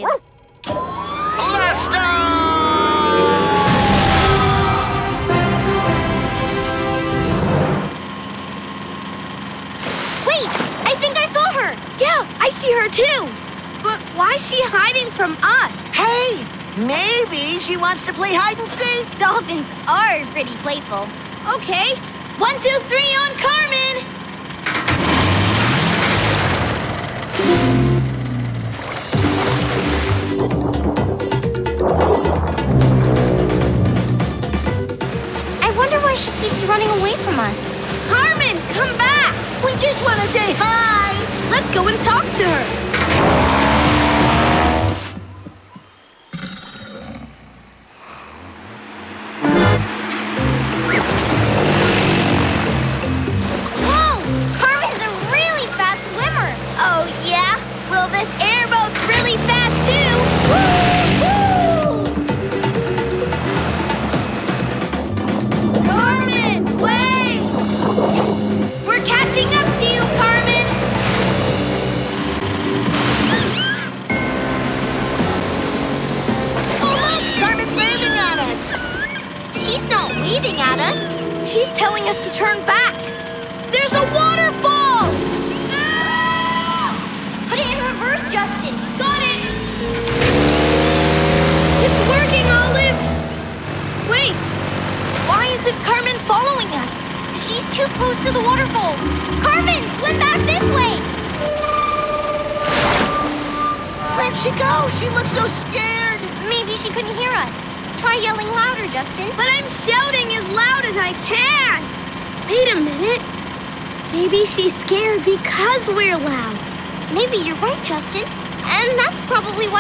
Blast off! Wait! I think I saw her! Yeah, I see her too! But why is she hiding from us? Hey! Maybe she wants to play hide-and-seek. Dolphins are pretty playful. Okay, 1, 2, 3 on Carmen! I wonder why she keeps running away from us. Carmen, come back! We just want to say hi! Let's go and talk to her.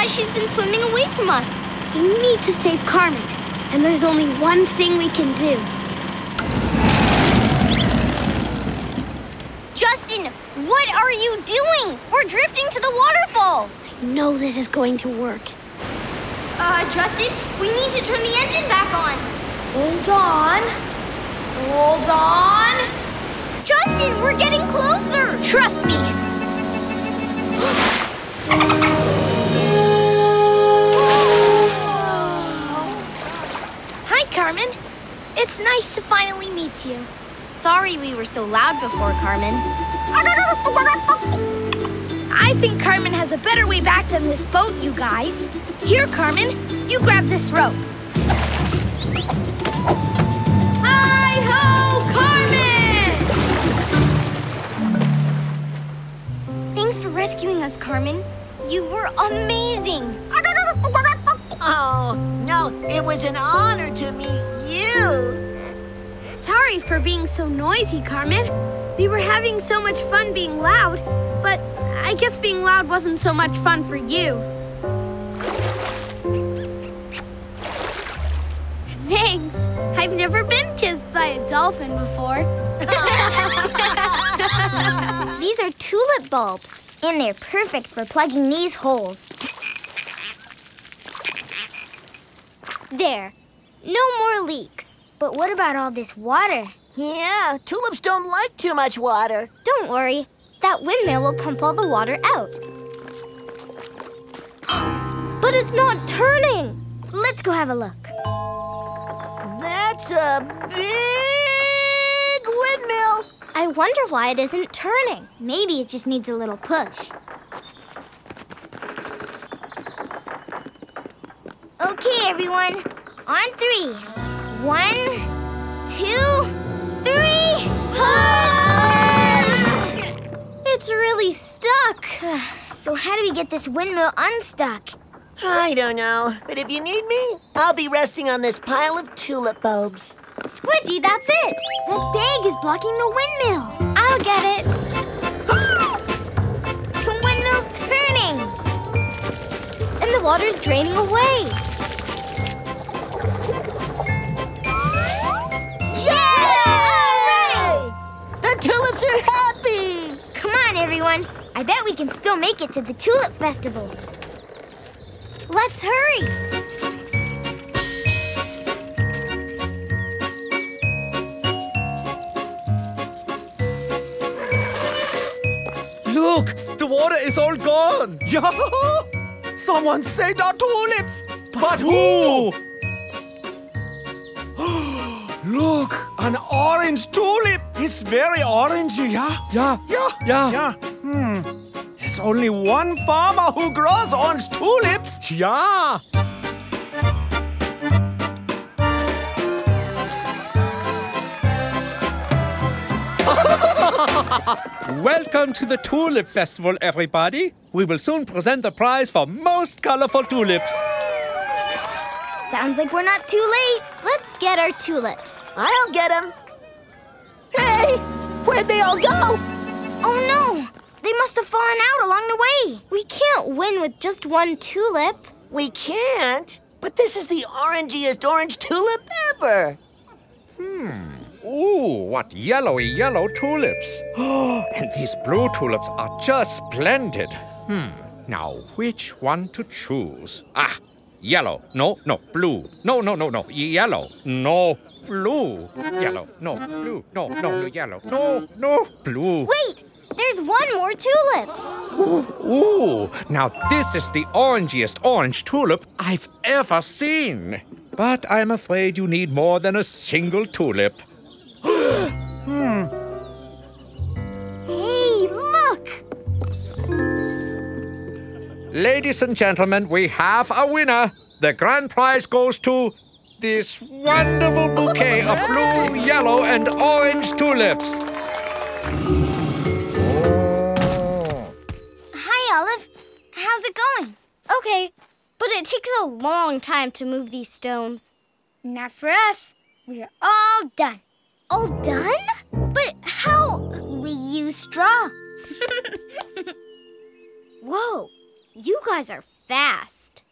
She's been swimming away from us. We need to save Carmen, and there's only one thing we can do. Justin, what are you doing? We're drifting to the waterfall. I know this is going to work. Justin, we need to turn the engine back on. Hold on. Hold on. Justin, we're getting closer. Trust me. Carmen, it's nice to finally meet you. Sorry we were so loud before, Carmen. I think Carmen has a better way back than this boat, you guys. Here, Carmen, you grab this rope. Hi-ho, Carmen! Thanks for rescuing us, Carmen. You were amazing. Oh, no, it was an honor to meet you. Sorry for being so noisy, Carmen. We were having so much fun being loud, but I guess being loud wasn't so much fun for you. Thanks. I've never been kissed by a dolphin before. These are tulip bulbs, and they're perfect for plugging these holes. There. No more leaks. But what about all this water? Yeah, tulips don't like too much water. Don't worry. That windmill will pump all the water out. But it's not turning. Let's go have a look. That's a big windmill. I wonder why it isn't turning. Maybe it just needs a little push. Okay, everyone. On 3. 1, 2, 3, push! It's really stuck. So how do we get this windmill unstuck? I don't know, but if you need me, I'll be resting on this pile of tulip bulbs. Squidgy, that's it. That bag is blocking the windmill. I'll get it. The windmill's turning. And the water's draining away. Tulips are happy! Come on, everyone. I bet we can still make it to the Tulip Festival. Let's hurry! Look! The water is all gone! Yeah! Someone saved our tulips! But who? Look! An orange tulip! It's very orangey, yeah. Hmm. There's only one farmer who grows orange tulips. Yeah. Welcome to the Tulip Festival, everybody. We will soon present the prize for most colorful tulips. Sounds like we're not too late. Let's get our tulips. I'll get them. Hey! Where'd they all go? Oh, no. They must have fallen out along the way. We can't win with just one tulip. We can't? But this is the orangiest orange tulip ever. Ooh, what yellowy yellow tulips. And these blue tulips are just splendid. Now which one to choose? Ah, yellow. No, blue. No, yellow. No, blue. Yellow, no, blue. No, yellow. No, blue. Wait, there's one more tulip. Ooh, now this is the orangiest orange tulip I've ever seen. But I'm afraid you need more than a single tulip. Hey, look! Ladies and gentlemen, we have a winner. The grand prize goes to this wonderful bouquet of blue, yellow, and orange tulips. Hi, Olive. How's it going? Okay. But it takes a long time to move these stones. Not for us. We're all done. All done? But how? We use straw. Whoa, you guys are fast.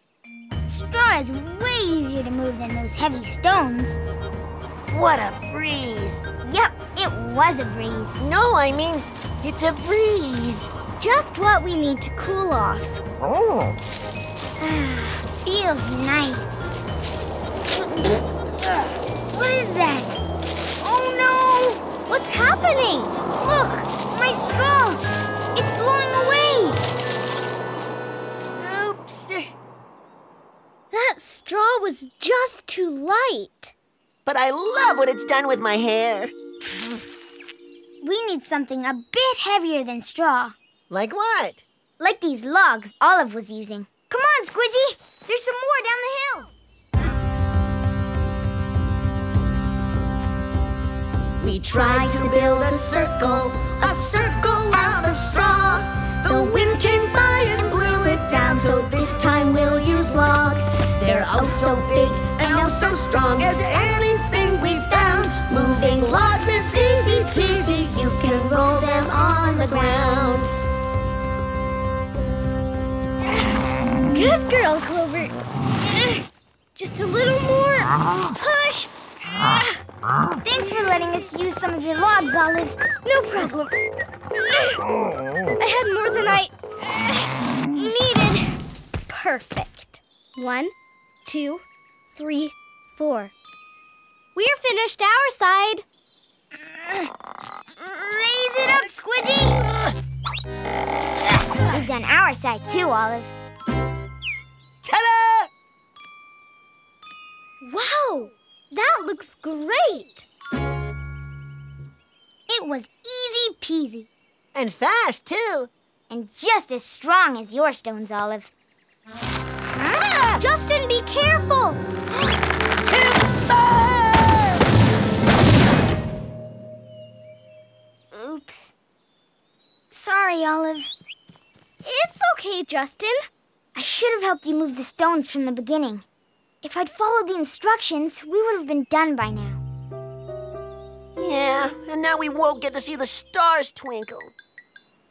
Straw is way easier to move than those heavy stones. What a breeze. Yep, it was a breeze. No, I mean, it's a breeze. Just what we need to cool off. Oh. Feels nice. What is that? Oh no! What's happening? Look! My straw! It's blowing away! Oops! That straw was just too light. But I love what it's done with my hair. We need something a bit heavier than straw. Like what? Like these logs Olive was using. Come on, Squidgy! There's some more down the hill! We tried to build a circle out of straw. The wind came by and blew it down, so this time we'll use logs. They're oh so big and oh so strong as anything we found. Moving logs is easy peasy, you can roll them on the ground. Good girl, Clover. Just a little more. Push. Thanks for letting us use some of your logs, Olive. No problem. I had more than I needed. Perfect. 1, 2, 3, 4. We're finished our side. Raise it up, Squidgy. We've done our side too, Olive. Ta-da! Wow, that looks great. It was easy peasy. And fast, too. And just as strong as your stones, Olive. Ah! Justin, be careful! Timber! Oops. Sorry, Olive. It's okay, Justin. I should have helped you move the stones from the beginning. If I'd followed the instructions, we would have been done by now. Yeah, and now we won't get to see the stars twinkle.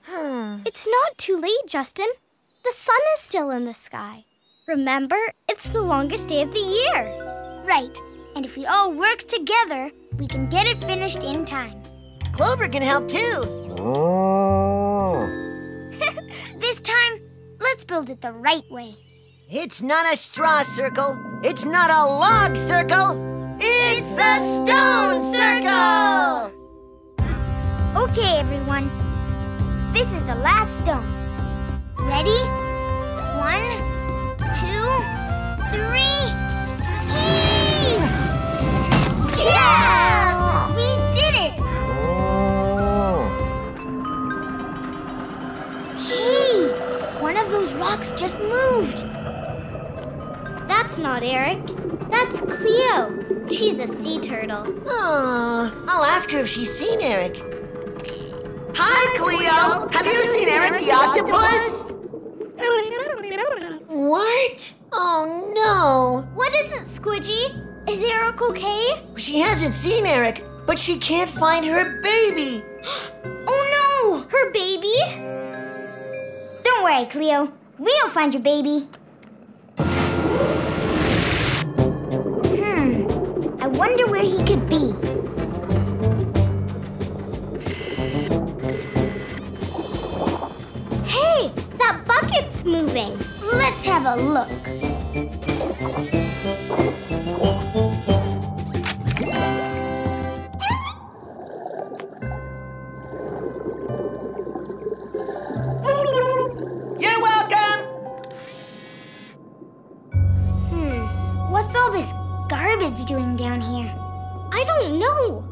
It's not too late, Justin. The sun is still in the sky. Remember, it's the longest day of the year. Right, and if we all work together, we can get it finished in time. Clover can help too. This time, let's build it the right way. It's not a straw circle. It's not a log circle. It's a stone circle! Okay, everyone. This is the last stone. Ready? 1, 2, 3. Heave! Yeah! We did it! Hey! One of those rocks just moved. That's not Eric. That's Cleo. She's a sea turtle. Oh, I'll ask her if she's seen Eric. Hi, Cleo. Have you seen Eric the Octopus? What? Oh, no. What is it, Squidgy? Is Eric okay? She hasn't seen Eric, but she can't find her baby. Oh, no. Her baby? Don't worry, Cleo. We'll find your baby. I wonder where he could be. Hey, that bucket's moving. Let's have a look. You're welcome. What's all this garbage doing down here? I don't know.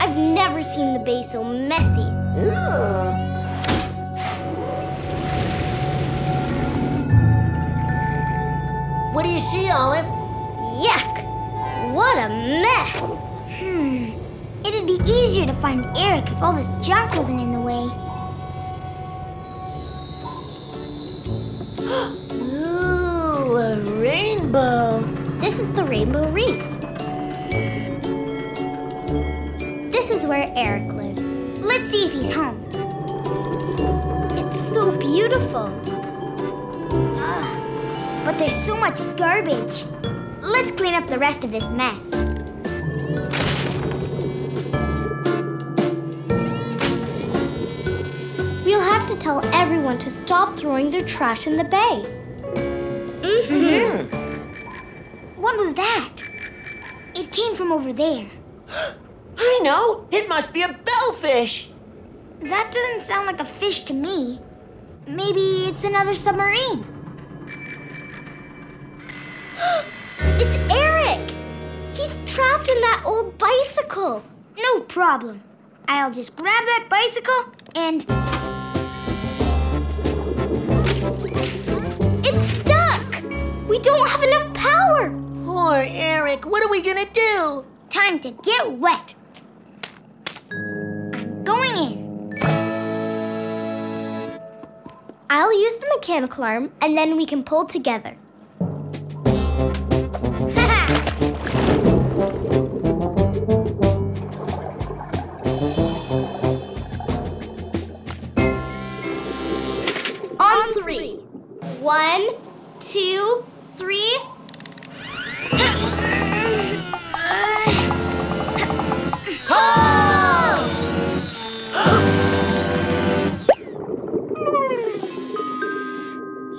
I've never seen the bay so messy. What do you see, Olive? Yuck! What a mess! It'd be easier to find Eric if all this junk wasn't in the way. Ooh, a rainbow. This is the Rainbow Reef. This is where Eric lives. Let's see if he's home. It's so beautiful. But there's so much garbage. Let's clean up the rest of this mess. We'll have to tell everyone to stop throwing their trash in the bay. What was that? It came from over there. I know! It must be a bellfish! That doesn't sound like a fish to me. Maybe it's another submarine. It's Eric! He's trapped in that old bicycle. No problem. I'll just grab that bicycle and... It's stuck! We don't have enough power! Poor Eric, what are we gonna do? Time to get wet. I'm going in. I'll use the mechanical arm and then we can pull together. On three. 1, 2, 3.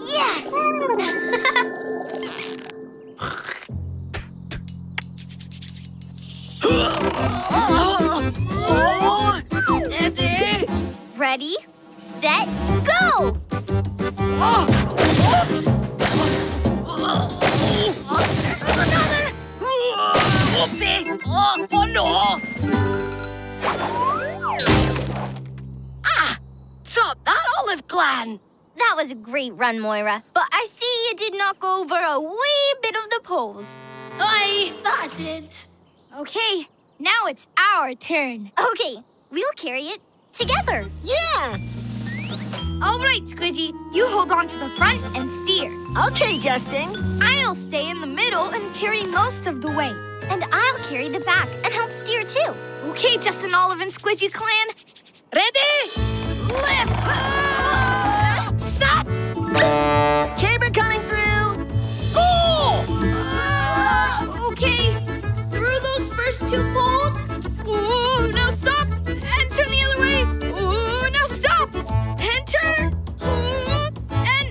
Yes! Ready, set, go! Whoops! Another! Whoopsie! Oh no! Ah! Stop that, Olive Glen! That was a great run, Moira. But I see you did knock over a wee bit of the poles. Aye, that did. Okay, now it's our turn. Okay, we'll carry it together. Yeah! All right, Squidgy, you hold on to the front and steer. Okay, Justin. I'll stay in the middle and carry most of the weight. And I'll carry the back and help steer, too. Okay, Justin, Olive, and Squidgy clan. Ready? Lift! Set! Caber coming through! Go! Okay, through those first two poles. Ooh, now stop! And turn the other way. Ooh, now stop! And turn! Ooh, and...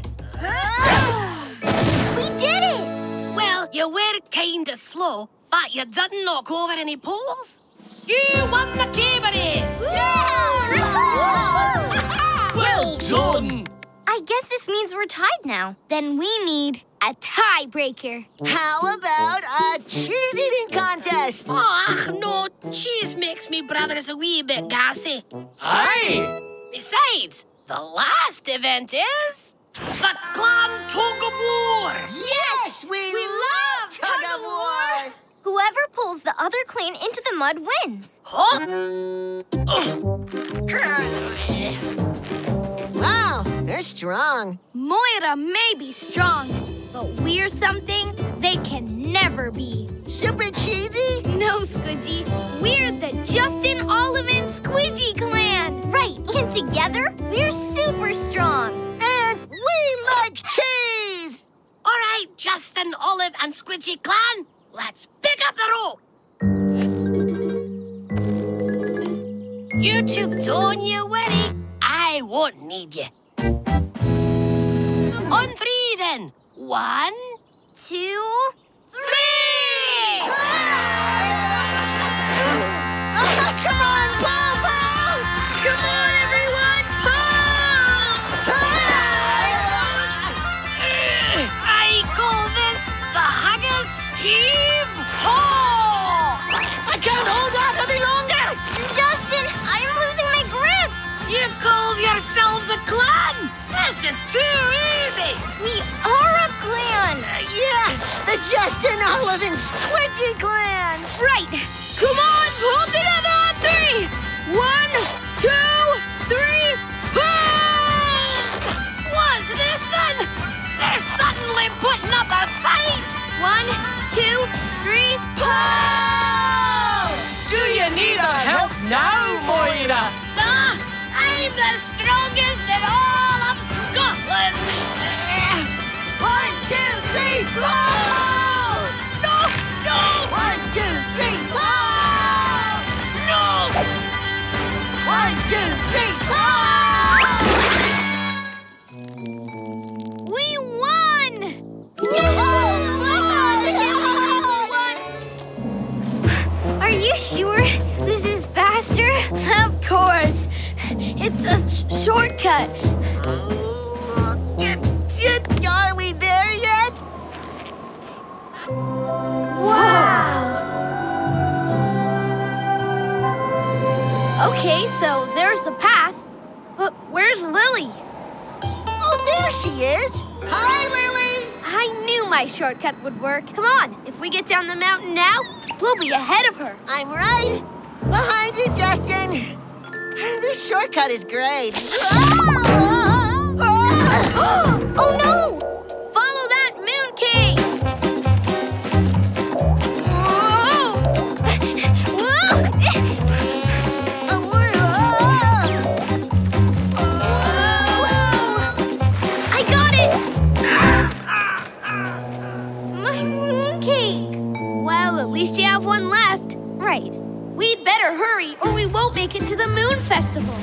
We did it! Well, you were kinda slow, but you didn't knock over any poles. You won the caber race! Yeah! Well done! I guess this means we're tied now. Then we need a tiebreaker. How about a cheese-eating contest? Oh, no. Cheese makes me brothers a wee bit gassy. Aye! Besides, the last event is... the clan tug-of-war! Yes! We love tug-of-war! Whoever pulls the other clan into the mud wins. Huh? Wow, they're strong. Moira may be strong, but we're something they can never be. Super cheesy? No, Squidgy. We're the Justin, Olive, and Squidgy clan. Right, and together, we're super strong. And we like cheese! All right, Justin, Olive, and Squidgy clan, let's pick up the rope. You two, don't you worry. I won't need you. On three, then. 1, 2, 3! Ah! Oh, come on, Paw Paw! Come on, everyone, Paw! Ah! I call this the Haggis Eve Paw! I can't hold out any longer! Justin, I'm losing my grip! You call yourselves a clan? This is too easy! We are a clan! Yeah, the Justin, Olive, and Squidgy clan! Right! Come on, pull together on 3! 1, 2, 3, pull! What's this then? They're suddenly putting up a fight! 1, 2, 3, pull! Do you need our help now, Moira? Nah, I'm the strongest at all! Scotland! 1, 2, 3, blow! No! No! 1, 2, 3, blow! No! 1, 2, 3, blow! We won! Whoa! Are you sure this is faster? Of course! It's a shortcut. Are we there yet? Wow! Okay, so there's the path, but where's Lily? Oh, there she is! Hi, Lily! I knew my shortcut would work. Come on, if we get down the mountain now, we'll be ahead of her. I'm right behind you, Justin. This shortcut is great. Oh no! Follow that moon cake! Whoa! Whoa! I got it! My moon cake! Well, at least you have one left. Right. We'd better hurry or we won't make it to the moon festival.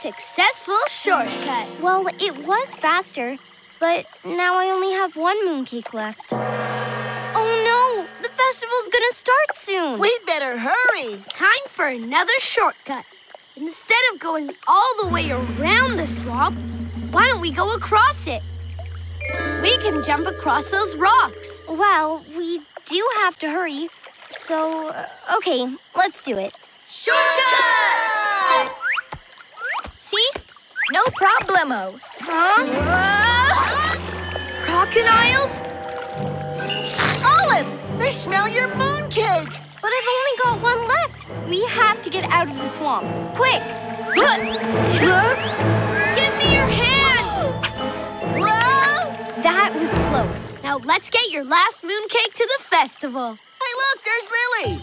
Successful shortcut. Well, it was faster, but now I only have one mooncake left. Oh no, the festival's gonna start soon. We'd better hurry. Time for another shortcut. Instead of going all the way around the swamp, why don't we go across it? We can jump across those rocks. Well, we do have to hurry, so okay, let's do it. Shortcut! See? No problemo. Huh? Crocodiles? Olive, they smell your mooncake. But I've only got one left. We have to get out of the swamp. Quick! Give me your hand! Whoa! That was close. Now let's get your last mooncake to the festival. Hey, look, there's Lily.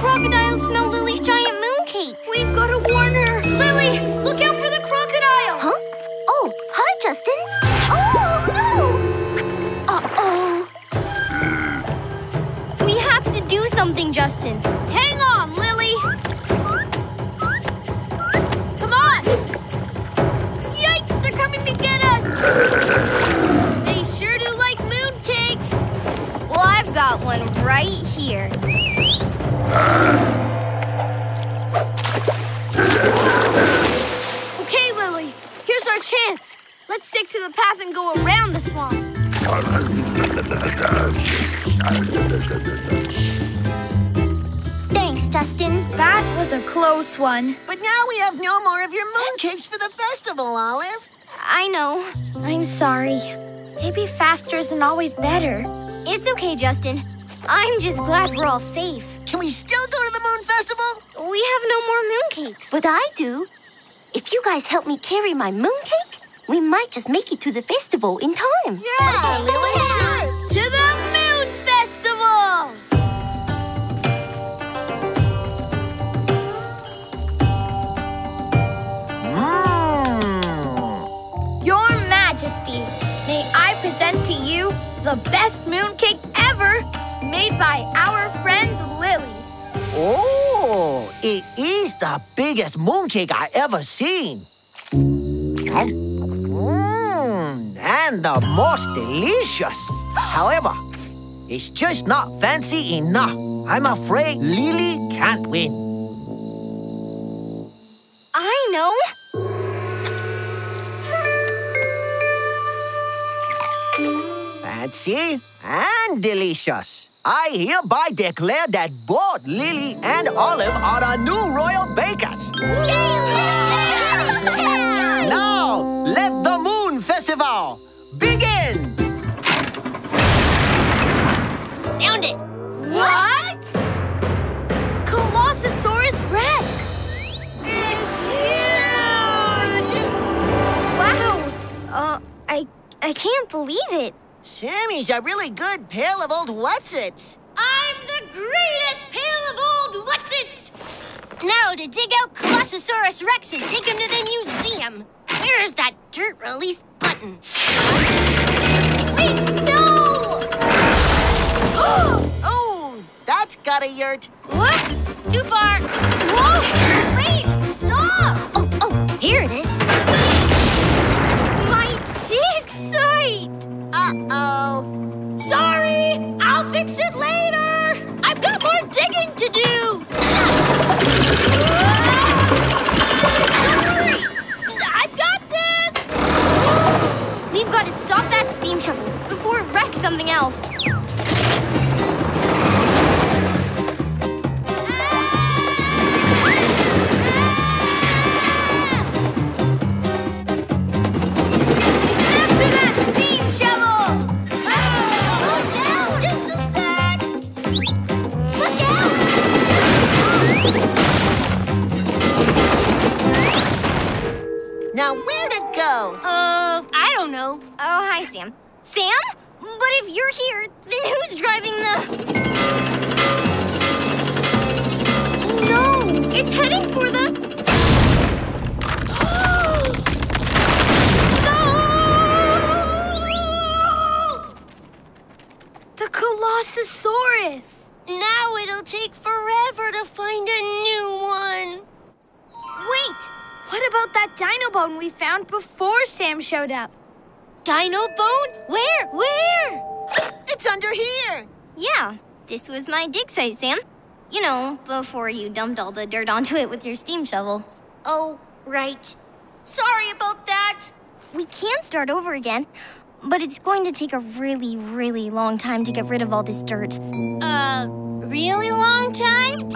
Crocodiles smell Lily's giant mooncake. We've got to warn her. Lily, look out for the crocodile. Huh? Oh, hi, Justin. Oh, no. Uh-oh. We have to do something, Justin. Hang on, Lily. Come on. Yikes, they're coming to get us. They sure do like mooncake. Well, I've got one right here. Okay, Lily, here's our chance. Let's stick to the path and go around the swamp. Thanks, Justin. That was was a close one. But now we have no more of your mooncakes for the festival, Olive. I know. I'm sorry. Maybe faster isn't always better. It's okay, Justin. I'm just glad we're all safe. Can we still go to the Moon Festival? We have no more mooncakes. But I do. If you guys help me carry my mooncake, we might just make it to the festival in time. Yeah, Lily, sure. To the Moon Festival! Mm. Your Majesty, may I present to you the best mooncake ever made by our friend Lily. Oh, it is the biggest mooncake I ever seen. Mmm, and the most delicious. However, it's just not fancy enough. I'm afraid Lily can't win. I know. Fancy and delicious. I hereby declare that both Lily and Olive are the new royal bakers. Yay! Now, let the Moon Festival begin! Found it! What? Colossosaurus Rex! It's huge! Wow! I can't believe it. Sammy's a really good pail of old whatsits. I'm the greatest pail of old whatsits. Now to dig out Colossosaurus Rex and take him to the museum. Where's that dirt release button? Wait, no! Oh, that's got a yurt. Whoops, too far. Whoa, wait, stop. Oh, here it is. My dig site. Uh-oh. Sorry, I'll fix it later. I've got more digging to do. Sorry, I've got this. We've got to stop that steam shovel before it wrecks something else. Now, where to go? I don't know. Oh, hi, Sam. Sam? But if you're here, then who's driving the... No! It's heading for the... No! The Colossosaurus! Now it'll take forever to find a new one. Wait! What about that dino bone we found before Sam showed up? Dino bone? Where? Where? It's under here. Yeah, this was my dig site, Sam. You know, before you dumped all the dirt onto it with your steam shovel. Oh, right. Sorry about that. We can start over again, but it's going to take a really, really long time to get rid of all this dirt. Really long time?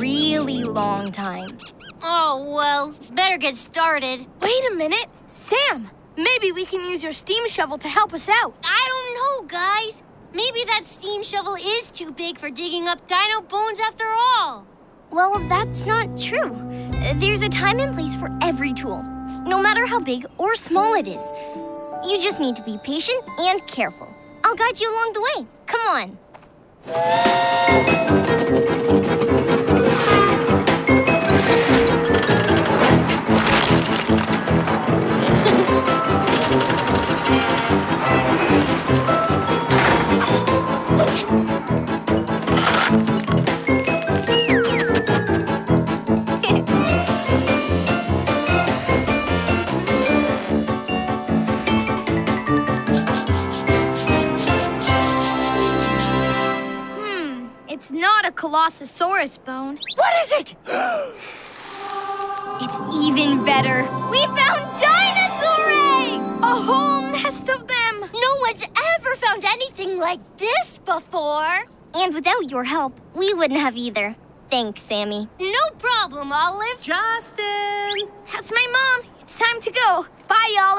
Really long time. Oh, well, better get started. Wait a minute. Sam, maybe we can use your steam shovel to help us out. I don't know, guys. Maybe that steam shovel is too big for digging up dino bones after all. Well, that's not true. There's a time and place for every tool, no matter how big or small it is. You just need to be patient and careful. I'll guide you along the way. Come on. It's not a Colossosaurus bone. What is it? It's even better. We found dinosaur eggs! A whole nest of them! No one's ever found anything like this before. And without your help, we wouldn't have either. Thanks, Sammy. No problem, Olive. Justin! That's my mom. It's time to go. Bye, Olive.